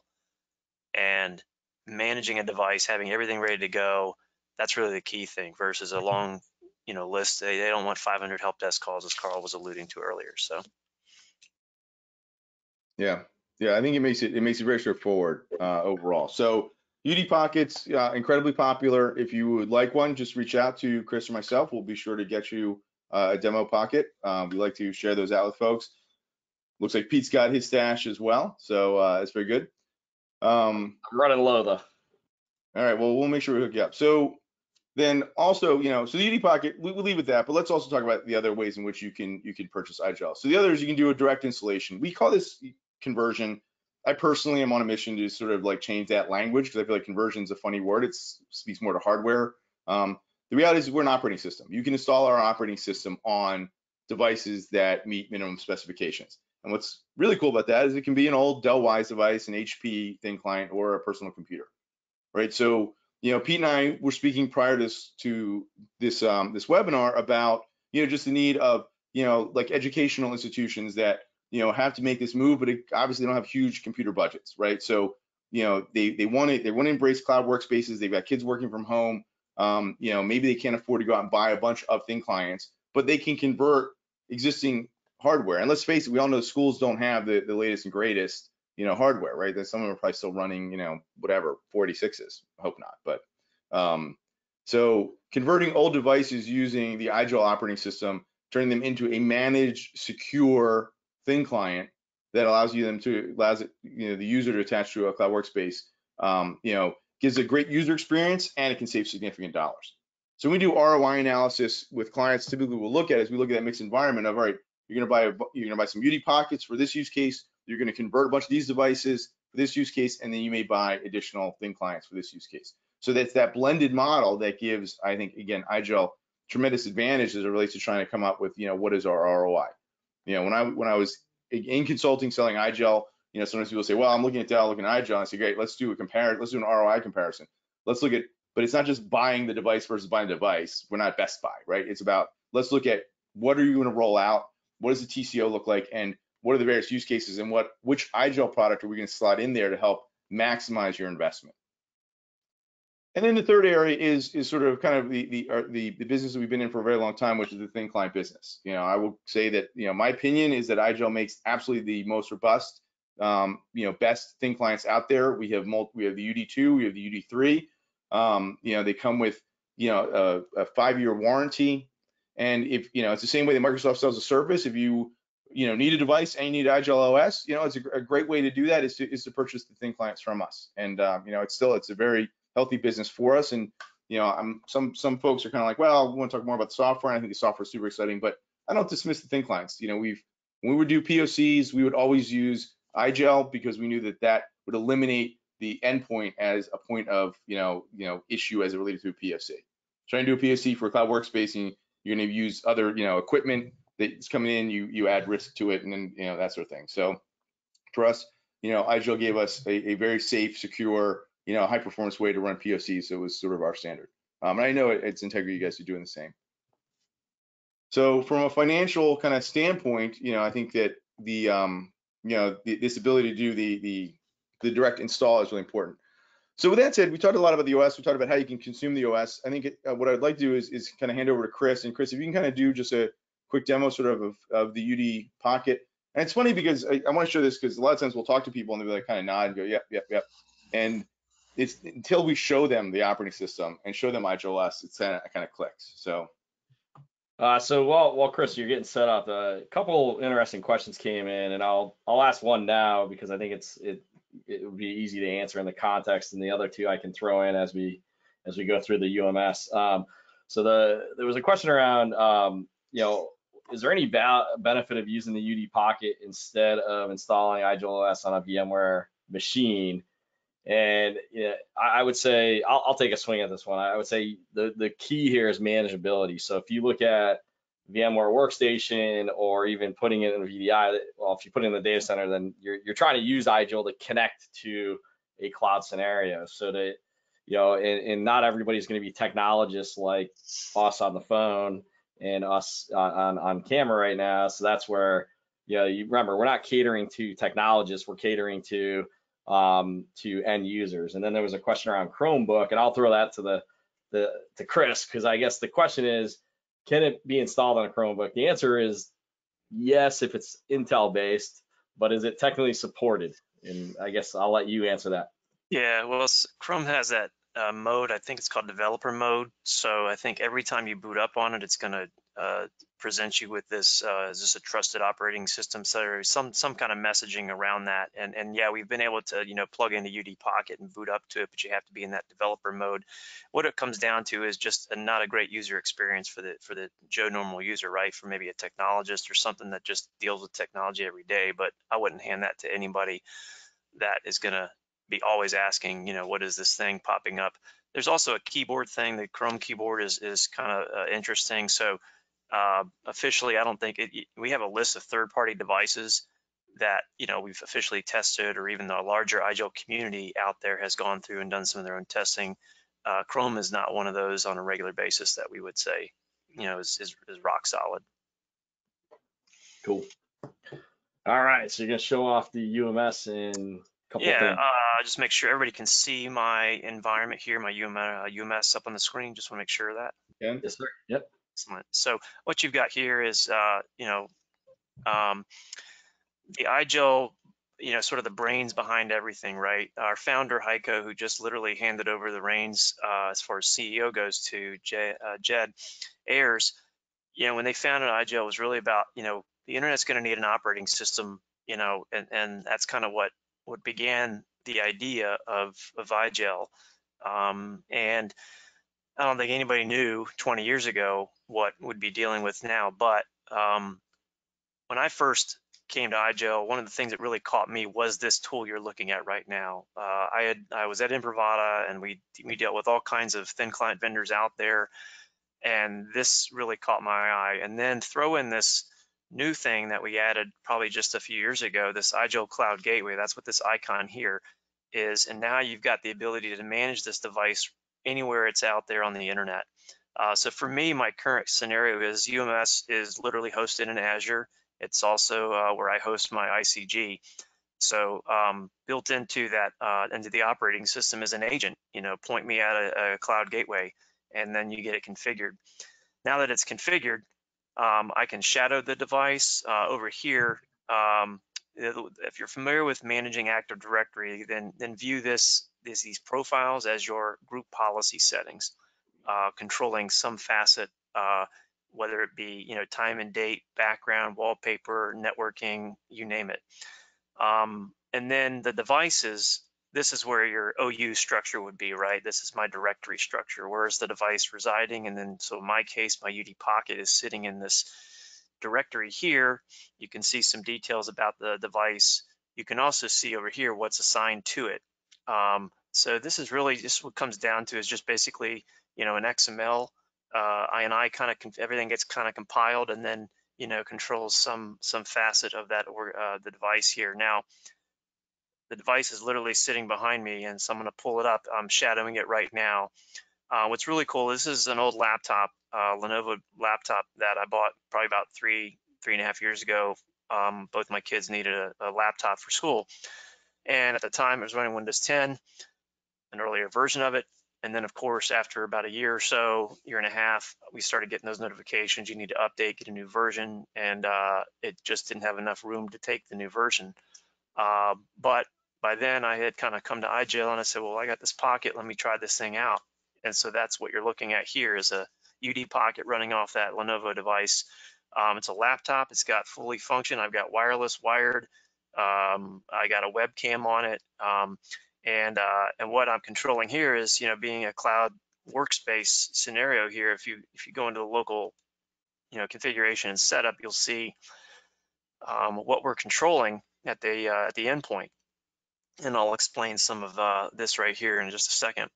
And managing a device, having everything ready to go, that's really the key thing versus a long, you know, list. They, they don't want five hundred help desk calls, as Carl was alluding to earlier, so. Yeah. Yeah, I think it makes it it makes it very straightforward uh, overall. So U D Pockets, uh, incredibly popular. If you would like one, just reach out to Chris or myself. We'll be sure to get you uh, a demo pocket. Um, we like to share those out with folks. Looks like Pete's got his stash as well, so uh, it's very good. Um, I'm running low though. All right, well, we'll make sure we hook you up. So then also, you know, so the U D Pocket, we, we'll leave with that, but let's also talk about the other ways in which you can you can purchase I G E L. So the other is you can do a direct installation. We call this conversion. I personally am on a mission to sort of like change that language because I feel like conversion is a funny word. It speaks more to hardware. Um, the reality is we're an operating system. You can install our operating system on devices that meet minimum specifications. And what's really cool about that is it can be an old Dell-Wise device, an H P thin client, or a personal computer, right? So, you know, Pete and I were speaking prior to this, to this, um, this webinar about, you know, just the need of, you know, like educational institutions that, you know, have to make this move, but it, obviously they don't have huge computer budgets, right? So, you know, they they want to they want to embrace cloud workspaces. They've got kids working from home. Um, you know, maybe they can't afford to go out and buy a bunch of thin clients, but they can convert existing hardware. And let's face it, we all know schools don't have the, the latest and greatest, you know, hardware, right? That some of them are probably still running, you know, whatever forty-sixes. I hope not, but um, so converting old devices using the I G E L operating system, turning them into a managed, secure thin client that allows you them to allows it, you know, the user to attach to a cloud workspace, um, you know, gives a great user experience, and it can save significant dollars. So when we do R O I analysis with clients, typically we'll look at is we look at that mixed environment of, all right, you're gonna buy a, you're gonna buy some U D Pockets for this use case, you're gonna convert a bunch of these devices for this use case, and then you may buy additional thin clients for this use case. So that's that blended model that gives, I think, again, I G E L tremendous advantage as it relates to trying to come up with, you know, what is our R O I. You know, when I when I was in consulting selling I G E L, you know, sometimes people say, well, I'm looking at Dell, looking at I G E L. I say, great, let's do a compare, let's do an R O I comparison. Let's look at, but it's not just buying the device versus buying the device. We're not Best Buy, right? It's about, let's look at what are you going to roll out? What does the T C O look like? And what are the various use cases? And what which I G E L product are we going to slot in there to help maximize your investment? And then the third area is is sort of kind of the the, uh, the the business that we've been in for a very long time, which is the thin client business. You know, I will say that, you know, my opinion is that I G E L makes absolutely the most robust, um, you know, best thin clients out there. We have multi, we have the U D two, we have the U D three. Um, you know, they come with, you know, a, a five-year warranty. And if, you know, it's the same way that Microsoft sells a service. If you, you know, need a device and you need I G E L O S, you know, it's a, a great way to do that is to is to purchase the thin clients from us. And um, you know, it's still it's a very healthy business for us. And, you know, I'm some some folks are kind of like, well, we want to talk more about the software, and I think the software is super exciting, but I don't dismiss the thin clients. You know, we've when we would do P O Cs, we would always use I G E L because we knew that that would eliminate the endpoint as a point of, you know, you know, issue as it related to a P O C. Trying to do a P O C for a cloud workspace, and you're going to use other, you know, equipment that's coming in, you you add risk to it, and then, you know, that sort of thing. So for us, you know, I G E L gave us a, a very safe, secure, you know, high performance way to run P O Cs. So it was sort of our standard. Um, and I know it's Integrity, you guys are doing the same. So from a financial kind of standpoint, you know, I think that the, um, you know, the, this ability to do the, the, the direct install is really important. So with that said, we talked a lot about the O S. We talked about how you can consume the O S. I think it, uh, what I'd like to do is, is kind of hand over to Chris. And Chris, if you can kind of do just a quick demo sort of of, of the U D Pocket. And it's funny because I, I want to show this because a lot of times we'll talk to people and they'll be like kind of nod and go, yep, yep, yep. And it's until we show them the operating system and show them I G E L O S, it kind of, kind of clicks. So, uh, so while while Chris, you're getting set up, a couple interesting questions came in, and I'll I'll ask one now because I think it's it it would be easy to answer in the context, and the other two I can throw in as we as we go through the U M S. Um, so the there was a question around, um, you know, is there any benefit of using the U D Pocket instead of installing I G E L O S on a VMware machine? And you know, I would say, I'll, I'll take a swing at this one. I would say the, the key here is manageability. So if you look at VMware workstation or even putting it in a V D I. Well, if you put it in the data center, then you're, you're trying to use IGEL to connect to a cloud scenario. So that, you know, and, and not everybody's going to be technologists like us on the phone and us on, on, on camera right now. So that's where, you know, you remember, we're not catering to technologists, we're catering to um, to end users. And then there was a question around Chromebook, and I'll throw that to the, the to Chris, because I guess the question is, can it be installed on a Chromebook? The answer is yes, if it's Intel based, but is it technically supported? And I guess I'll let you answer that. Yeah, well, Chrome has that uh, mode. I think it's called developer mode. So I think every time you boot up on it, it's going to uh, present you with this, uh, is this a trusted operating system? So there's some, some kind of messaging around that. And, and yeah, we've been able to, you know, plug into U D Pocket and boot up to it, but you have to be in that developer mode. What it comes down to is just a, not a great user experience for the, for the Joe normal user, right? For maybe a technologist or something that just deals with technology every day, but I wouldn't hand that to anybody that is going to be always asking, you know, what is this thing popping up? There's also a keyboard thing. The Chrome keyboard is, is kind of uh, interesting. So uh, officially, I don't think it, we have a list of third-party devices that, you know, we've officially tested, or even the larger IGEL community out there has gone through and done some of their own testing. Uh, Chrome is not one of those on a regular basis that we would say, you know, is, is, is rock solid. Cool. All right, so you're gonna show off the U M S in Couple yeah, uh, just make sure everybody can see my environment here, my U M S up on the screen. Just want to make sure of that. Okay. Yes, sir. Yep. Excellent. So what you've got here is, uh, you know, um, the IGEL, you know, sort of the brains behind everything, right? Our founder, Heiko, who just literally handed over the reins uh, as far as C E O goes to Jed, uh, Jed Ayers, you know, when they founded IGEL, it was really about, you know, the internet's going to need an operating system, you know, and, and that's kind of what what began the idea of, of IGEL. Um, and I don't think anybody knew twenty years ago what we'd be dealing with now, but um, when I first came to IGEL, one of the things that really caught me was this tool you're looking at right now. Uh, I had I was at Imprivata, and we, we dealt with all kinds of thin client vendors out there, and this really caught my eye. And then throw in this new thing that we added probably just a few years ago, this IGEL Cloud Gateway. That's what this icon here is. And now you've got the ability to manage this device anywhere it's out there on the internet. Uh, so for me, my current scenario is U M S is literally hosted in Azure. It's also uh, where I host my I C G. So um, built into that, uh, into the operating system is an agent, you know, point me at a, a Cloud Gateway, and then you get it configured. Now that it's configured, Um, I can shadow the device uh, over here. Um, if you're familiar with managing Active Directory, then then view this, this these profiles as your group policy settings, uh, controlling some facet, uh, whether it be, you know, time and date, background, wallpaper, networking, you name it. Um, and then the devices. This is where your O U structure would be, right? This is my directory structure. Where is the device residing? And then, so in my case, my U D Pocket is sitting in this directory here. You can see some details about the device. You can also see over here what's assigned to it. Um, so this is really just what comes down to is just basically, you know, an X M L, uh, I N I kind of, everything gets kind of compiled and then, you know, controls some some facet of that or uh, the device here. Now, the device is literally sitting behind me, and so I'm going to pull it up. I'm shadowing it right now. Uh, what's really cool, this is an old laptop, uh, Lenovo laptop that I bought probably about three, three and a half years ago. Um, both my kids needed a, a laptop for school. And at the time, it was running Windows ten, an earlier version of it. And then, of course, after about a year or so, year and a half, we started getting those notifications. You need to update, get a new version. And uh, it just didn't have enough room to take the new version. Uh, but by then I had kind of come to IGEL and I said, well, I got this Pocket, let me try this thing out. And so that's what you're looking at here is a U D Pocket running off that Lenovo device. Um, it's a laptop, it's got fully function. I've got wireless wired, um, I got a webcam on it. Um, and, uh, and what I'm controlling here is, you know, being a cloud workspace scenario here, if you, if you go into the local, you know, configuration and setup, you'll see um, what we're controlling at the, uh, at the endpoint. And I'll explain some of uh, this right here in just a second.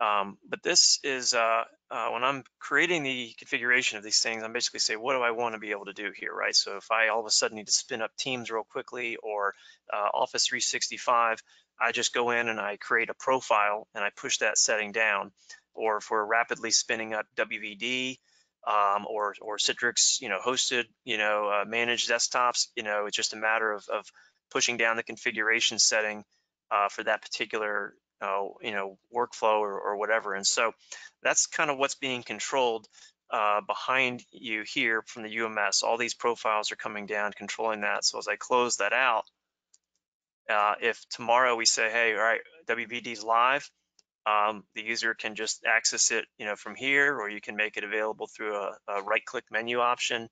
Um, but this is, uh, uh, when I'm creating the configuration of these things, I'm basically saying, what do I want to be able to do here, right? So if I all of a sudden need to spin up Teams real quickly or uh, Office three sixty-five, I just go in and I create a profile and I push that setting down. Or if we're rapidly spinning up W V D um, or or Citrix, you know, hosted, you know, uh, managed desktops, you know, it's just a matter of, of pushing down the configuration setting uh, for that particular, uh, you know, workflow or, or whatever. And so that's kind of what's being controlled uh, behind you here from the U M S. All these profiles are coming down, controlling that. So as I close that out, uh, if tomorrow we say, hey, all right, W V D's live, Um, the user can just access it, you know, from here, or you can make it available through a, a right-click menu option,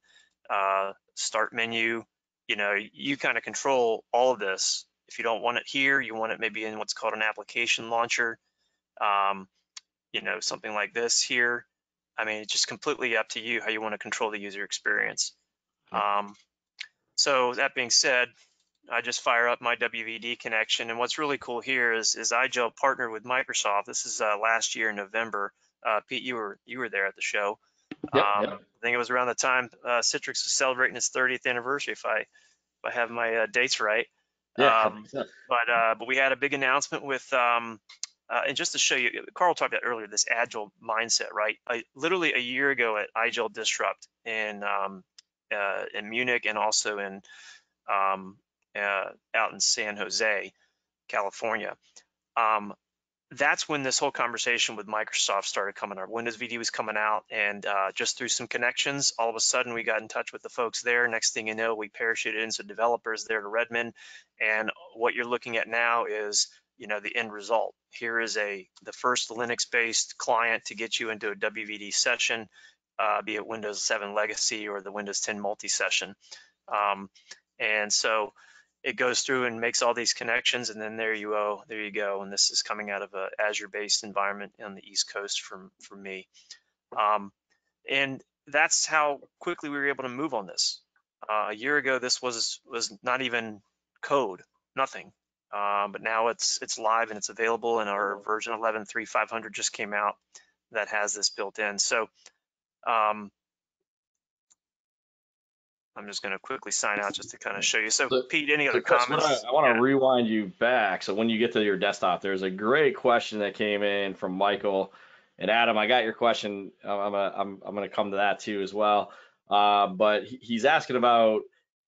uh, start menu. You know, you kind of control all of this. If you don't want it here, you want it maybe in what's called an application launcher, um, you know, something like this here. I mean, it's just completely up to you how you want to control the user experience. Um, so that being said, I just fire up my W V D connection, and what's really cool here is, is I G E L partnered with Microsoft. This is uh, last year in November. Uh, Pete, you were you were there at the show. Yep, um, yep. I think it was around the time uh, Citrix was celebrating its thirtieth anniversary, if I if I have my uh, dates right. Yeah. Um, but uh, but we had a big announcement with, um, uh, and just to show you, Carl talked about earlier this agile mindset, right? I, literally a year ago at I G E L Disrupt in um, uh, in Munich and also in um, Uh, out in San Jose, California. Um, that's when this whole conversation with Microsoft started coming up. Windows V D was coming out, and uh, just through some connections, all of a sudden we got in touch with the folks there. Next thing you know, we parachuted in some developers there to Redmond, and what you're looking at now is, you know, the end result. Here is a the first Linux-based client to get you into a W V D session, uh, be it Windows seven Legacy or the Windows ten multi-session. Um, and so it goes through and makes all these connections, and then there you go, there you go. And this is coming out of a Azure-based environment on the East Coast from, from me. Um, and that's how quickly we were able to move on this. Uh, a year ago, this was was not even code, nothing. Um, but now it's it's live and it's available, and our version eleven point three five hundred just came out that has this built in. So um, I'm just going to quickly sign out just to kind of show you. So, so Pete, any other so comments? I, I want to yeah. rewind you back. So when you get to your desktop, there's a great question that came in from Michael. And Adam, I got your question. I'm a, I'm I'm going to come to that too as well. Uh, but he's asking about,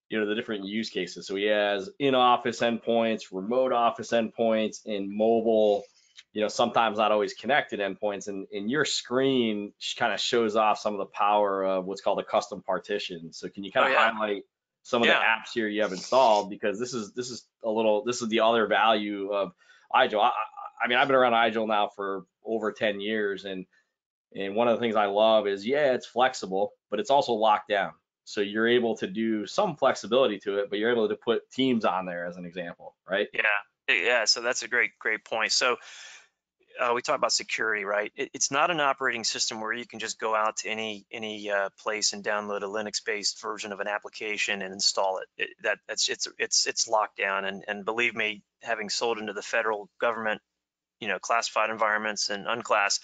you know, the different use cases. So he has in-office endpoints, remote office endpoints, and mobile, you know, sometimes not always connected endpoints. And, and your screen kind of shows off some of the power of what's called a custom partition. So can you kind of oh, yeah. highlight some of yeah. the apps here you have installed? Because this is this is a little, this is the other value of I G E L. I, I mean, I've been around I G E L now for over ten years. And, and one of the things I love is, yeah, it's flexible, but it's also locked down. So you're able to do some flexibility to it, but you're able to put Teams on there as an example, right? Yeah, yeah. So that's a great, great point. So Uh, we talk about security, right? It, it's not an operating system where you can just go out to any any uh, place and download a Linux-based version of an application and install it. it that that's it's it's it's locked down. And and believe me, having sold into the federal government, you know, classified environments and unclass,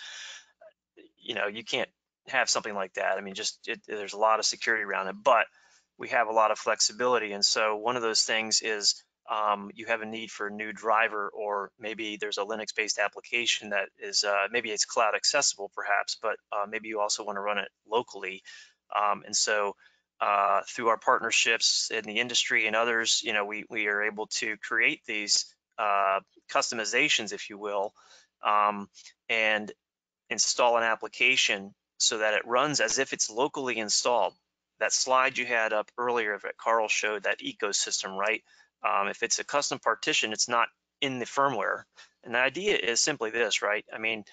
you know, you can't have something like that. I mean, just it, there's a lot of security around it, but we have a lot of flexibility. And so one of those things is, Um, you have a need for a new driver, or maybe there's a Linux-based application that is, uh, maybe it's cloud accessible perhaps, but uh, maybe you also want to run it locally. Um, and so uh, through our partnerships in the industry and others, you know, we, we are able to create these uh, customizations, if you will, um, and install an application so that it runs as if it's locally installed. That slide you had up earlier that Carl showed, that ecosystem, right? Um, if it's a custom partition, it's not in the firmware. And the idea is simply this, right? I mean,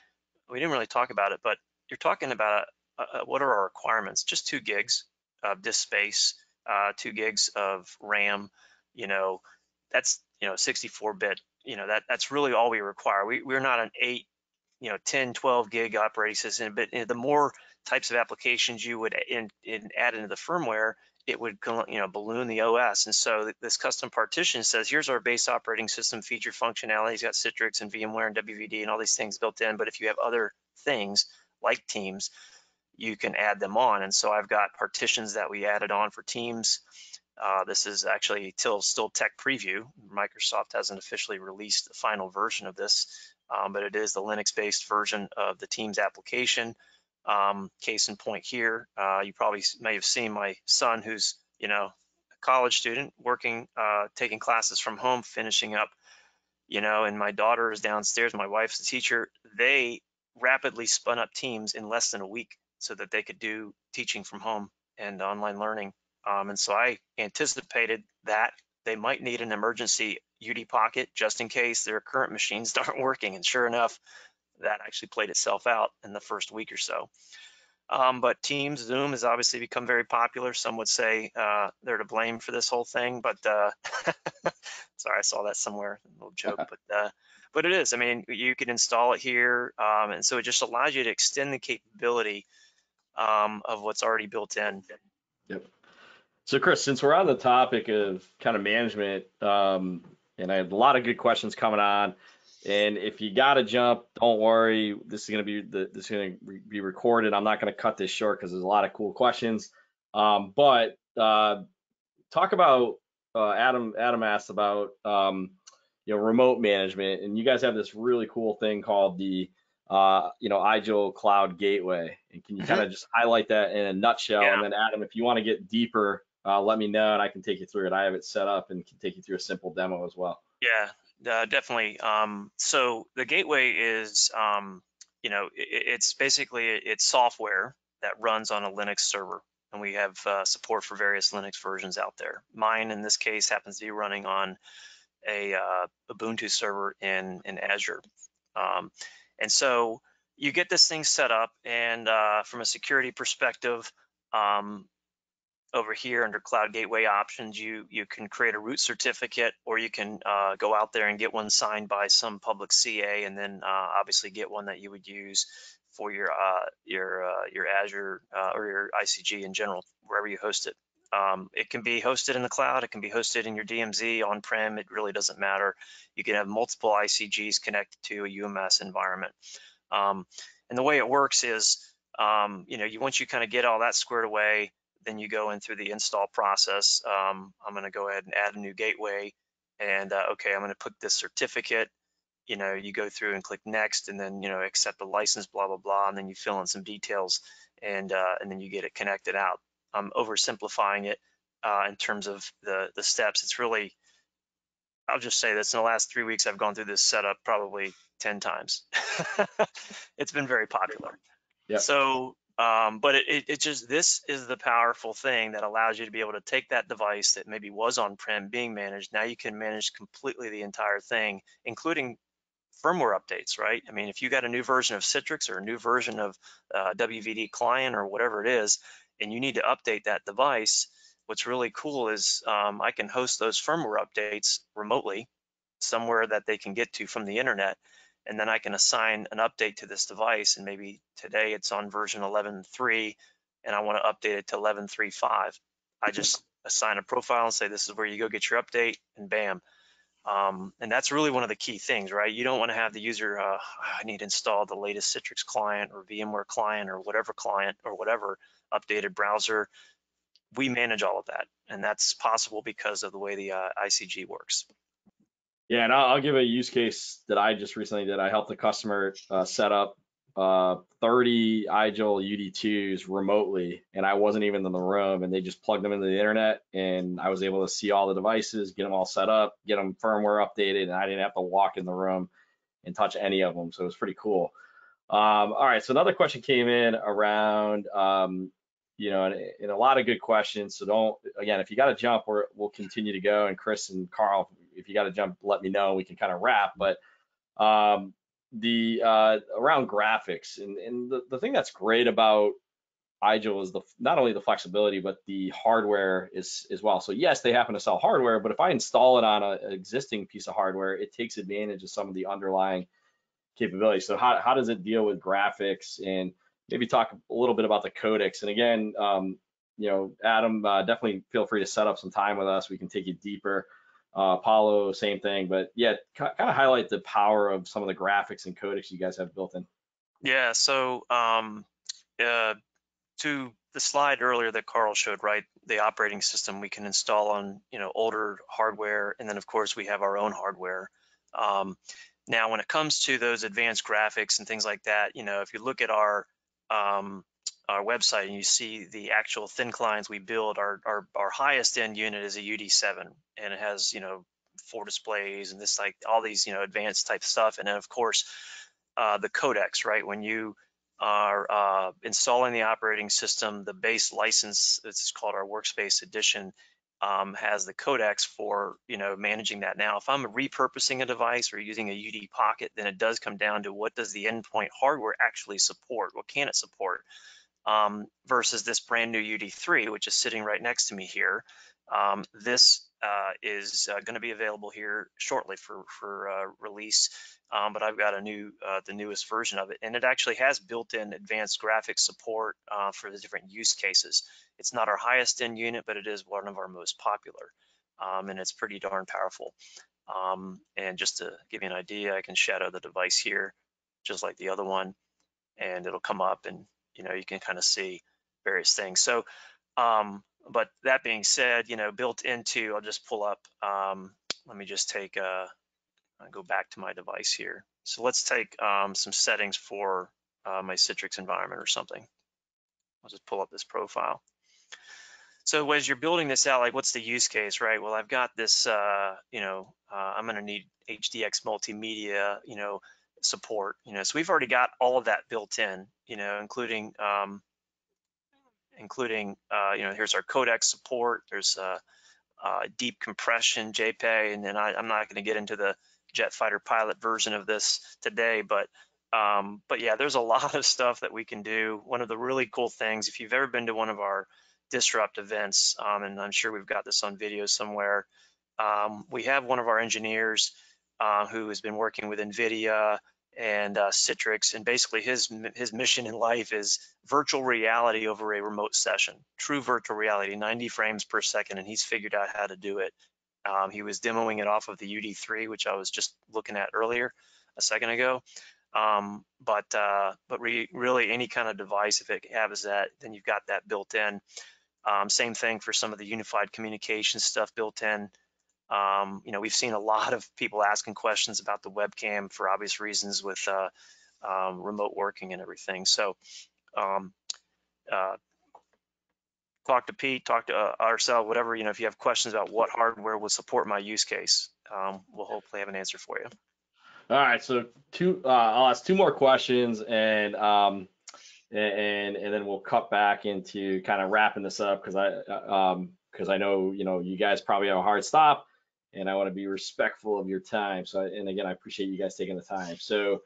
we didn't really talk about it, but you're talking about uh, uh, what are our requirements? Just two gigs of disk space, uh, two gigs of RAM, you know, that's, you know, sixty-four bit, you know, that that's really all we require. We, we're not an eight, you know, ten, twelve gig operating system, but the more types of applications you would in, in add into the firmware, it would, you know, balloon the O S. And so this custom partition says, here's our base operating system feature functionality. It's got Citrix and VMware and W V D and all these things built in. But if you have other things like Teams, you can add them on. And so I've got partitions that we added on for Teams. Uh, this is actually till, still tech preview. Microsoft hasn't officially released the final version of this, um, but it is the Linux-based version of the Teams application. Um, case in point here, uh, you probably may have seen my son, who's, you know, a college student working, uh, taking classes from home, finishing up, you know, and my daughter is downstairs. My wife's a teacher. They rapidly spun up Teams in less than a week so that they could do teaching from home and online learning. Um, and so I anticipated that they might need an emergency U D pocket just in case their current machines aren't working. And sure enough, that actually played itself out in the first week or so. Um, but Teams, Zoom has obviously become very popular. Some would say uh, they're to blame for this whole thing, but uh, sorry, I saw that somewhere, a little joke, but uh, but it is. I mean, you can install it here, um, and so it just allows you to extend the capability um, of what's already built in. Yep. So Chris, since we're on the topic of kind of management, um, and I had a lot of good questions coming on. And if you gotta jump, don't worry. This is gonna be the, this is gonna be recorded. I'm not gonna cut this short because there's a lot of cool questions. Um, but uh, talk about uh, Adam. Adam asked about um, you know, remote management, and you guys have this really cool thing called the uh, you know, I G E L Cloud Gateway. And can you kind of just highlight that in a nutshell? Yeah. And then Adam, if you want to get deeper, uh, let me know, and I can take you through it. I have it set up and can take you through a simple demo as well. Yeah. Uh, definitely. Um, so the gateway is, um, you know, it, it's basically, it's software that runs on a Linux server, and we have uh, support for various Linux versions out there. Mine, in this case, happens to be running on a uh, Ubuntu server in, in Azure. Um, and so you get this thing set up, and uh, from a security perspective, um, over here under Cloud Gateway options, you you can create a root certificate, or you can uh, go out there and get one signed by some public C A, and then uh, obviously get one that you would use for your uh, your uh, your Azure uh, or your I C G in general, wherever you host it. Um, it can be hosted in the cloud, it can be hosted in your D M Z, on-prem, it really doesn't matter. You can have multiple I C Gs connected to a U M S environment. Um, and the way it works is, um, you know, you once you kind of get all that squared away, then you go in through the install process. Um, I'm going to go ahead and add a new gateway, and uh, okay, I'm going to put this certificate. You know, you go through and click next, and then you know, accept the license, blah blah blah, and then you fill in some details, and uh, and then you get it connected out. I'm oversimplifying it uh, in terms of the the steps. It's really, I'll just say this: in the last three weeks, I've gone through this setup probably ten times. It's been very popular. Yeah. So. Um, but it, it, it just, this is the powerful thing that allows you to be able to take that device that maybe was on-prem being managed. Now you can manage completely the entire thing, including firmware updates, right? I mean, if you got a new version of Citrix or a new version of uh, W V D client or whatever it is, and you need to update that device, what's really cool is um, I can host those firmware updates remotely somewhere that they can get to from the internet. And then I can assign an update to this device, and maybe today it's on version eleven point three, and I want to update it to eleven point three point five. I just assign a profile and say, this is where you go get your update, and bam. Um, and that's really one of the key things, right? You don't want to have the user, uh, I need to install the latest Citrix client or VMware client or whatever client or whatever updated browser. We manage all of that, and that's possible because of the way the uh, I C G works. Yeah, and I'll give a use case that I just recently did. I helped the customer uh, set up uh, thirty I G E L U D twos remotely, and I wasn't even in the room, and they just plugged them into the internet, and I was able to see all the devices, get them all set up, get them firmware updated, and I didn't have to walk in the room and touch any of them, so it was pretty cool. Um, all right, so another question came in around, um, you know, and, and a lot of good questions, so don't, again, if you got to jump, we're, we'll continue to go, and Chris and Carl, if you got to jump, let me know. We can kind of wrap, but um, the uh, around graphics and, and the, the thing that's great about I G E L is the not only the flexibility, but the hardware is as well. So yes, they happen to sell hardware, but if I install it on a, an existing piece of hardware, it takes advantage of some of the underlying capabilities. So how how does it deal with graphics, and maybe talk a little bit about the codecs? And again, um, you know, Adam, uh, definitely feel free to set up some time with us. We can take you deeper. Uh, Apollo, same thing, but yeah, kind of highlight the power of some of the graphics and codecs you guys have built in. Yeah, so um, uh, to the slide earlier that Carl showed, right, the operating system we can install on, you know, older hardware, and then of course we have our own hardware. Um, now, when it comes to those advanced graphics and things like that, you know, if you look at our um, our website and you see the actual thin clients we build, our our, our highest end unit is a U D seven, and it has, you know, four displays and this, like, all these, you know, advanced type stuff, and then of course uh, the codecs, right? When you are uh, installing the operating system, the base license, it's called our Workspace Edition, um, has the codecs for, you know, managing that. Now, if I'm repurposing a device or using a U D Pocket, then it does come down to what does the endpoint hardware actually support? What can it support? Um, versus this brand new U D three, which is sitting right next to me here. Um, this uh, is uh, going to be available here shortly for for uh, release, um, but I've got a new uh, the newest version of it, and it actually has built-in advanced graphics support uh, for the different use cases. It's not our highest end unit, but it is one of our most popular, um, and it's pretty darn powerful. Um, and just to give you an idea, I can shadow the device here, just like the other one, and it'll come up, and you know, you can kind of see various things. So. Um, But that being said, you know, built into, I'll just pull up, um, let me just take, uh, I'll go back to my device here. So let's take um, some settings for uh, my Citrix environment or something. I'll just pull up this profile. So as you're building this out, like, what's the use case, right? Well, I've got this, uh, you know, uh, I'm gonna need H D X multimedia, you know, support, you know, so we've already got all of that built in, you know, including, um, including, uh, you know, here's our codec support, there's uh, uh, deep compression, JPEG, and then I, I'm not gonna get into the Jet Fighter Pilot version of this today, but um, but yeah, there's a lot of stuff that we can do. One of the really cool things, if you've ever been to one of our Disrupt events, um, and I'm sure we've got this on video somewhere, um, we have one of our engineers uh, who has been working with NVIDIA and uh, Citrix, and basically his his mission in life is virtual reality over a remote session, true virtual reality, ninety frames per second, and he's figured out how to do it. Um, he was demoing it off of the U D three, which I was just looking at earlier, a second ago. Um, but uh, but re really any kind of device, if it has that, then you've got that built in. Um, same thing for some of the unified communication stuff built in. Um, you know, we've seen a lot of people asking questions about the webcam for obvious reasons with uh, um, remote working and everything. So um, uh, talk to Pete, talk to uh, ourselves, whatever, you know, if you have questions about what hardware will support my use case, um, we'll hopefully have an answer for you. All right, so two, uh, I'll ask two more questions, and um, and and then we'll cut back into kind of wrapping this up, because I um, because I know, you know, you guys probably have a hard stop, and I want to be respectful of your time. So, and again, I appreciate you guys taking the time. So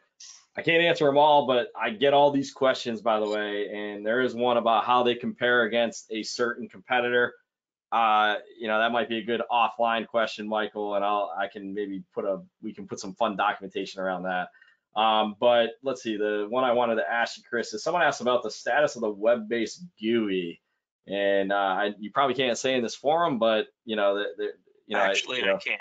I can't answer them all, but I get all these questions, by the way, and there is one about how they compare against a certain competitor. Uh, you know, that might be a good offline question, Michael, and I'll, I can maybe put a, we can put some fun documentation around that. Um, but let's see, the one I wanted to ask you, Chris, is someone asked about the status of the web-based G U I. And uh, I, you probably can't say in this forum, but you know, the, the, you know, actually, I, you know. I can.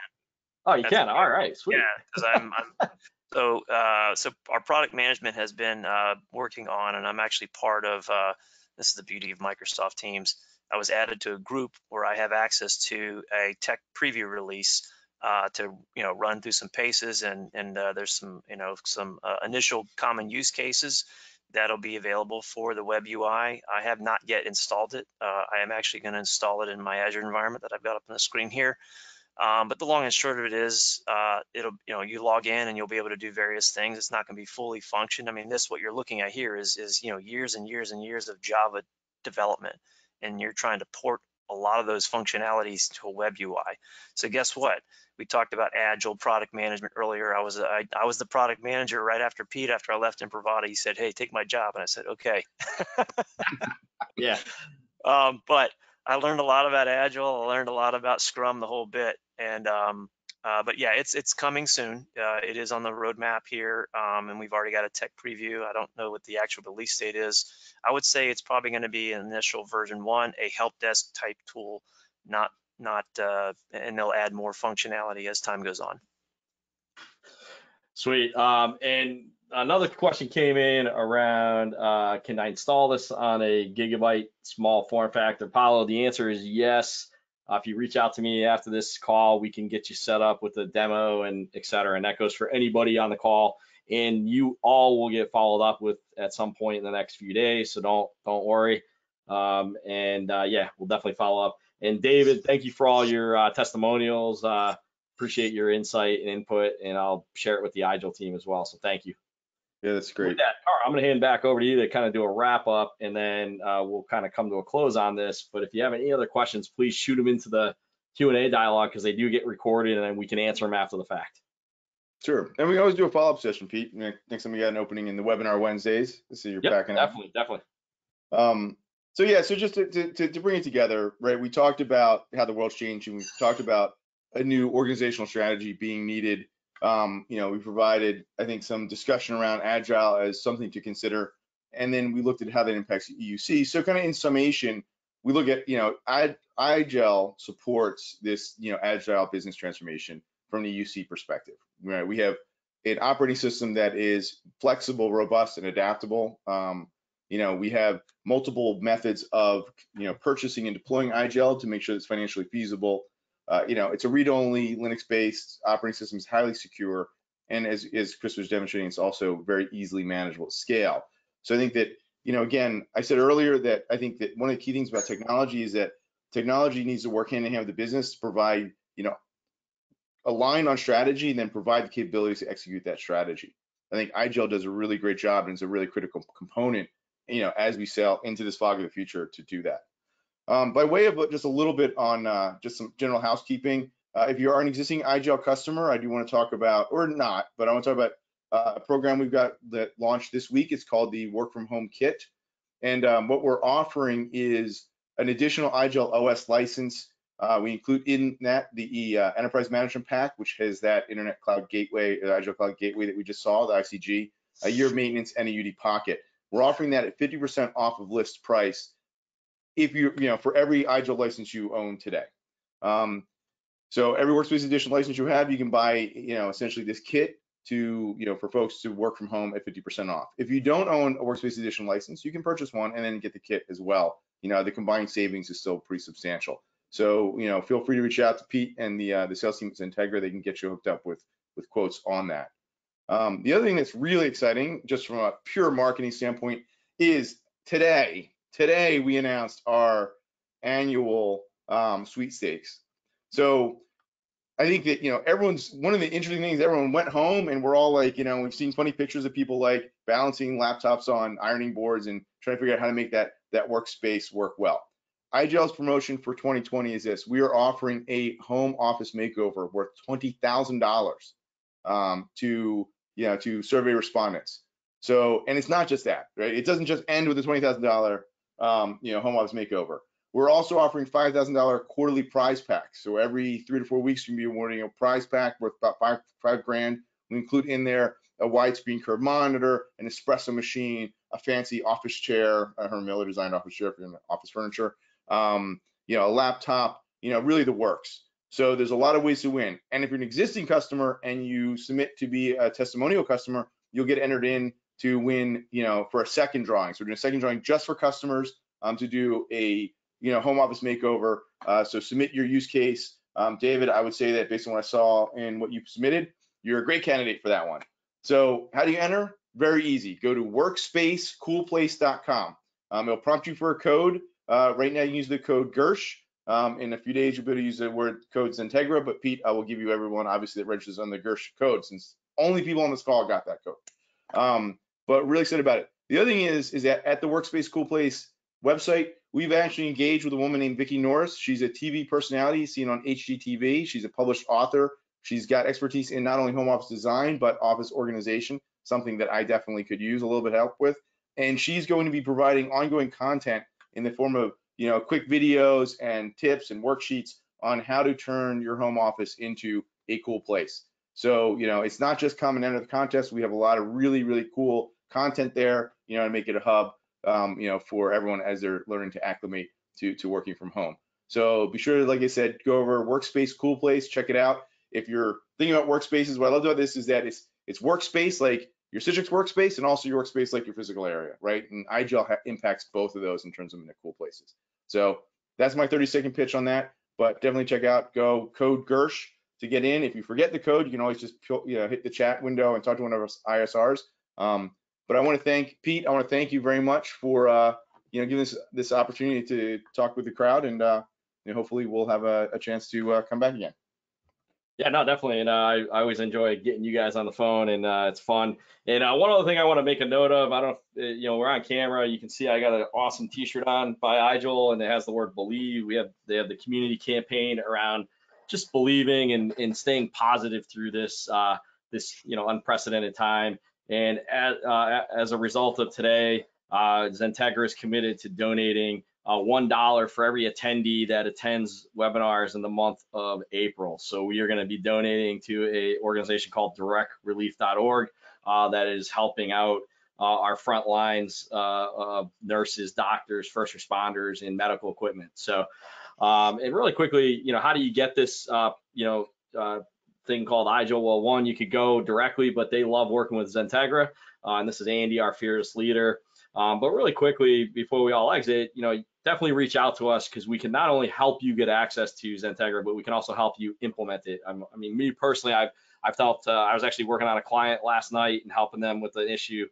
Oh, you That's can. All right, sweet. Yeah, because I'm, I'm so uh, so our product management has been uh, working on, and I'm actually part of. Uh, this is the beauty of Microsoft Teams. I was added to a group where I have access to a tech preview release uh, to you know run through some paces, and and uh, there's some you know some uh, initial common use cases that'll be available for the web U I. I have not yet installed it. Uh, I am actually gonna install it in my Azure environment that I've got up on the screen here. Um, but the long and short of it is, uh, it'll, you know, you log in and you'll be able to do various things. It's not gonna be fully functioned. I mean, this, what you're looking at here is, is, you know, years and years and years of Java development, and you're trying to port a lot of those functionalities to a web U I. So guess what? We talked about agile product management earlier. I was I, I was the product manager right after Pete. After I left Imprivata, he said, "Hey, take my job," and I said, "Okay." Yeah. Um, but I learned a lot about agile. I learned a lot about Scrum, the whole bit. And um, uh, but yeah, it's it's coming soon. Uh, it is on the roadmap here, um, and we've already got a tech preview. I don't know what the actual release date is. I would say it's probably going to be an initial version one, a help desk type tool, not. not uh and they'll add more functionality as time goes on. Sweet. Um and another question came in around, uh, can I install this on a gigabyte small form factor? Paolo, the answer is yes. Uh, if you reach out to me after this call, we can get you set up with a demo and et cetera. And that goes for anybody on the call. And you all will get followed up with at some point in the next few days. So don't don't worry. Um, and uh, yeah, we'll definitely follow up. And David, thank you for all your uh, testimonials. Uh, appreciate your insight and input, and I'll share it with the I G E L team as well. So thank you. Yeah, that's great. With that, all right, I'm going to hand back over to you to kind of do a wrap up, and then uh, we'll kind of come to a close on this. But if you have any other questions, please shoot them into the Q and A dialogue because they do get recorded, and then we can answer them after the fact. Sure, and we always do a follow up session, Pete. Next time we got an opening in the webinar Wednesdays. So you're yep, packing definitely, up. definitely. Um, so yeah, so just to, to to bring it together, right? We talked about how the world's changed, and we talked about a new organizational strategy being needed. Um, you know, we provided, I think, some discussion around agile as something to consider, and then we looked at how that impacts the E U C. So kind of in summation, we look at, you know, I, I G E L supports this, you know, agile business transformation from the E U C perspective. Right? We have an operating system that is flexible, robust, and adaptable. Um, you know, we have multiple methods of, you know, purchasing and deploying I G E L to make sure it's financially feasible. Uh, you know, it's a read-only Linux-based operating system, is highly secure, and as, as Chris was demonstrating, it's also very easily manageable at scale. So I think that, you know, again, I said earlier that I think that one of the key things about technology is that technology needs to work hand-in-hand with the business to provide, you know, align on strategy and then provide the capabilities to execute that strategy. I think I G E L does a really great job and is a really critical component, you know, as we sail into this fog of the future to do that. Um, by way of just a little bit on uh, just some general housekeeping, uh, if you are an existing I G E L customer, I do want to talk about, or not, but I want to talk about uh, a program we've got that launched this week. It's called the Work From Home Kit. And um, what we're offering is an additional I G E L O S license. Uh, we include in that the uh, Enterprise Management Pack, which has that Internet Cloud Gateway, the I G E L Cloud Gateway that we just saw, the I C G, a year of maintenance, and a U D Pocket. We're offering that at fifty percent off of list price, if you, you know, for every I G E L license you own today. Um, so every Workspace Edition license you have, you can buy, you know, essentially this kit to, you know, for folks to work from home at fifty percent off. If you don't own a Workspace Edition license, you can purchase one and then get the kit as well. You know, the combined savings is still pretty substantial. So, you know, feel free to reach out to Pete and the uh, the sales team at XenTegra. They can get you hooked up with, with quotes on that. Um, the other thing that's really exciting, just from a pure marketing standpoint, is today, Today, we announced our annual um, sweepstakes. So I think that, you know, everyone's, one of the interesting things, everyone went home and we're all like, you know, we've seen funny pictures of people like balancing laptops on ironing boards and trying to figure out how to make that, that workspace work well. I G E L's promotion for twenty twenty is this: we are offering a home office makeover worth twenty thousand dollars um, to, you know, to survey respondents. So, and it's not just that, right? It doesn't just end with the twenty thousand dollars Um, you know, home office makeover. We're also offering five thousand dollars quarterly prize packs. So every three to four weeks, you're gonna be awarding a prize pack worth about five, five grand. We include in there a wide screen curved monitor, an espresso machine, a fancy office chair, a Herman Miller designed office chair for office furniture, um, you know, a laptop, you know, really the works. So there's a lot of ways to win. And if you're an existing customer and you submit to be a testimonial customer, you'll get entered in to win, you know, for a second drawing. So we're doing a second drawing just for customers um, to do a, you know, home office makeover. Uh, so submit your use case. Um, David, I would say that based on what I saw and what you submitted, you're a great candidate for that one. So how do you enter? Very easy. Go to workspace cool place dot com. Um, it'll prompt you for a code. Uh, right now you use the code Gersh. Um, in a few days, you'll be able to use the word code XenTegra, but Pete, I will give you everyone, obviously, that registers on the Gersh code, since only people on this call got that code. Um, But really excited about it. The other thing is, is that at the Workspace Cool Place website, we've actually engaged with a woman named Vicki Norris. She's a T V personality seen on H G T V. She's a published author. She's got expertise in not only home office design, but office organization, something that I definitely could use a little bit of help with. And she's going to be providing ongoing content in the form of, you know, quick videos and tips and worksheets on how to turn your home office into a cool place. So, you know, it's not just come and enter the contest. We have a lot of really, really cool content there, you know, to make it a hub, um, you know, for everyone as they're learning to acclimate to, to working from home. So be sure to, like I said, go over Workspace Cool Place, check it out. If you're thinking about workspaces, what I love about this is that it's it's workspace, like your Citrix workspace and also your workspace like your physical area, right? And I G E L impacts both of those and turns them into cool places. So that's my thirty second pitch on that, but definitely check out go code Gersh to get in. If you forget the code, you can always just you know, hit the chat window and talk to one of our I S Rs. Um, but I want to thank Pete. I want to thank you very much for uh, you know giving us this opportunity to talk with the crowd, and uh, you know, hopefully we'll have a, a chance to uh, come back again. Yeah, no, definitely, and uh, I, I always enjoy getting you guys on the phone, and uh, it's fun. And uh, one other thing I want to make a note of, I don't know if, you know, we're on camera, you can see I got an awesome T-shirt on by I G E L, and it has the word believe. We have they have the community campaign around just believing and, and staying positive through this uh, this you know unprecedented time. And as, uh, as a result of today, uh, XenTegra is committed to donating Uh, one dollar for every attendee that attends webinars in the month of April. So we are going to be donating to a organization called direct relief dot org uh, that is helping out uh, our front lines uh, of nurses, doctors, first responders, and medical equipment. So, um, and really quickly, you know, how do you get this, uh, you know, uh, thing called I G E L? Well, one, you could go directly, but they love working with XenTegra. Uh, and this is Andy, our fearless leader. Um, but really quickly, before we all exit, you know, definitely reach out to us, because we can not only help you get access to XenTegra, but we can also help you implement it. I'm, I mean, me personally, I've I've helped. Uh, I was actually working on a client last night and helping them with an issue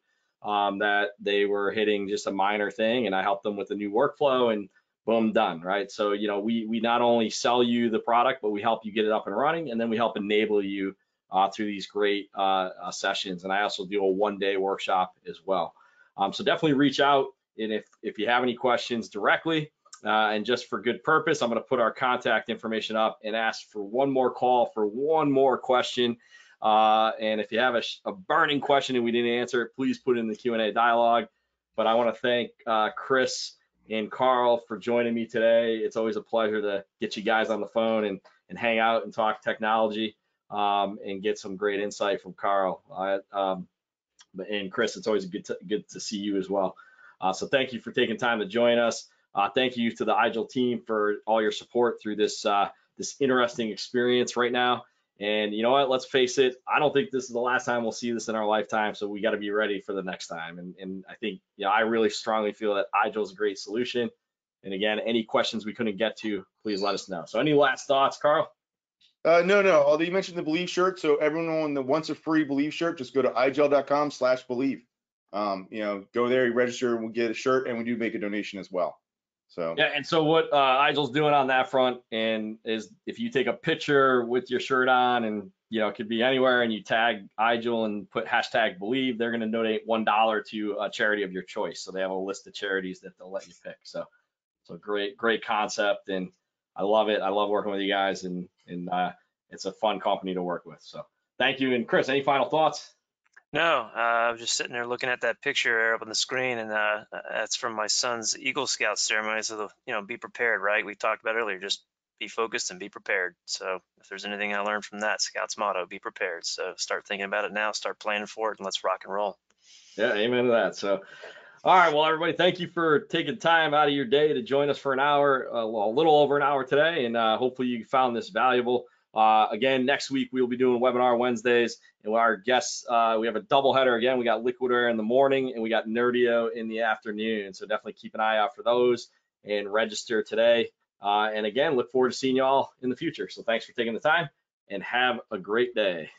um, that they were hitting, just a minor thing, and I helped them with a new workflow, and boom, done. Right. So you know, we we not only sell you the product, but we help you get it up and running, and then we help enable you uh, through these great uh, uh, sessions. And I also do a one-day workshop as well. Um, so definitely reach out, and if, if you have any questions directly, uh, and just for good purpose, I'm going to put our contact information up and ask for one more call for one more question. Uh, and if you have a, a burning question and we didn't answer it, please put it in the Q and A dialogue. But I want to thank uh, Chris and Carl for joining me today. It's always a pleasure to get you guys on the phone and, and hang out and talk technology um, and get some great insight from Carl. I, um, And Chris, it's always good to, good to see you as well. Uh, so thank you for taking time to join us. Uh, thank you to the I G E L team for all your support through this uh, this interesting experience right now. And you know what? Let's face it. I don't think this is the last time we'll see this in our lifetime. So we got to be ready for the next time. And, and I think, you know, I really strongly feel that I G E L is a great solution. And again, any questions we couldn't get to, please let us know. So any last thoughts, Carl? Uh, no, no, although you mentioned the Believe shirt, so everyone on the wants a free Believe shirt, just go to I G E L dot com slash believe. Um, you know, go there, you register, and we'll get a shirt, and we do make a donation as well. So yeah, and so what uh, I G E L's doing on that front and is if you take a picture with your shirt on, and, you know, it could be anywhere, and you tag I G E L and put hashtag Believe, they're going to donate one dollar to a charity of your choice. So they have a list of charities that they'll let you pick. So, so great, great concept, and I love it. I love working with you guys, and and uh, it's a fun company to work with. So thank you. And Chris, any final thoughts? No, uh, I was just sitting there looking at that picture up on the screen, and uh, that's from my son's Eagle Scout ceremony. So the, you know, be prepared, right? We talked about earlier, just be focused and be prepared. So if there's anything I learned from that, Scout's motto, be prepared. So start thinking about it now, start planning for it, and let's rock and roll. Yeah, amen to that. So. All right, well, everybody, thank you for taking time out of your day to join us for an hour, a little over an hour today, and uh, hopefully you found this valuable. Uh, again, next week we'll be doing Webinar Wednesdays, and our guests, uh, we have a doubleheader again. We got Liquidware in the morning, and we got Nerdio in the afternoon, so definitely keep an eye out for those and register today. Uh, and again, look forward to seeing you all in the future. So thanks for taking the time, and have a great day.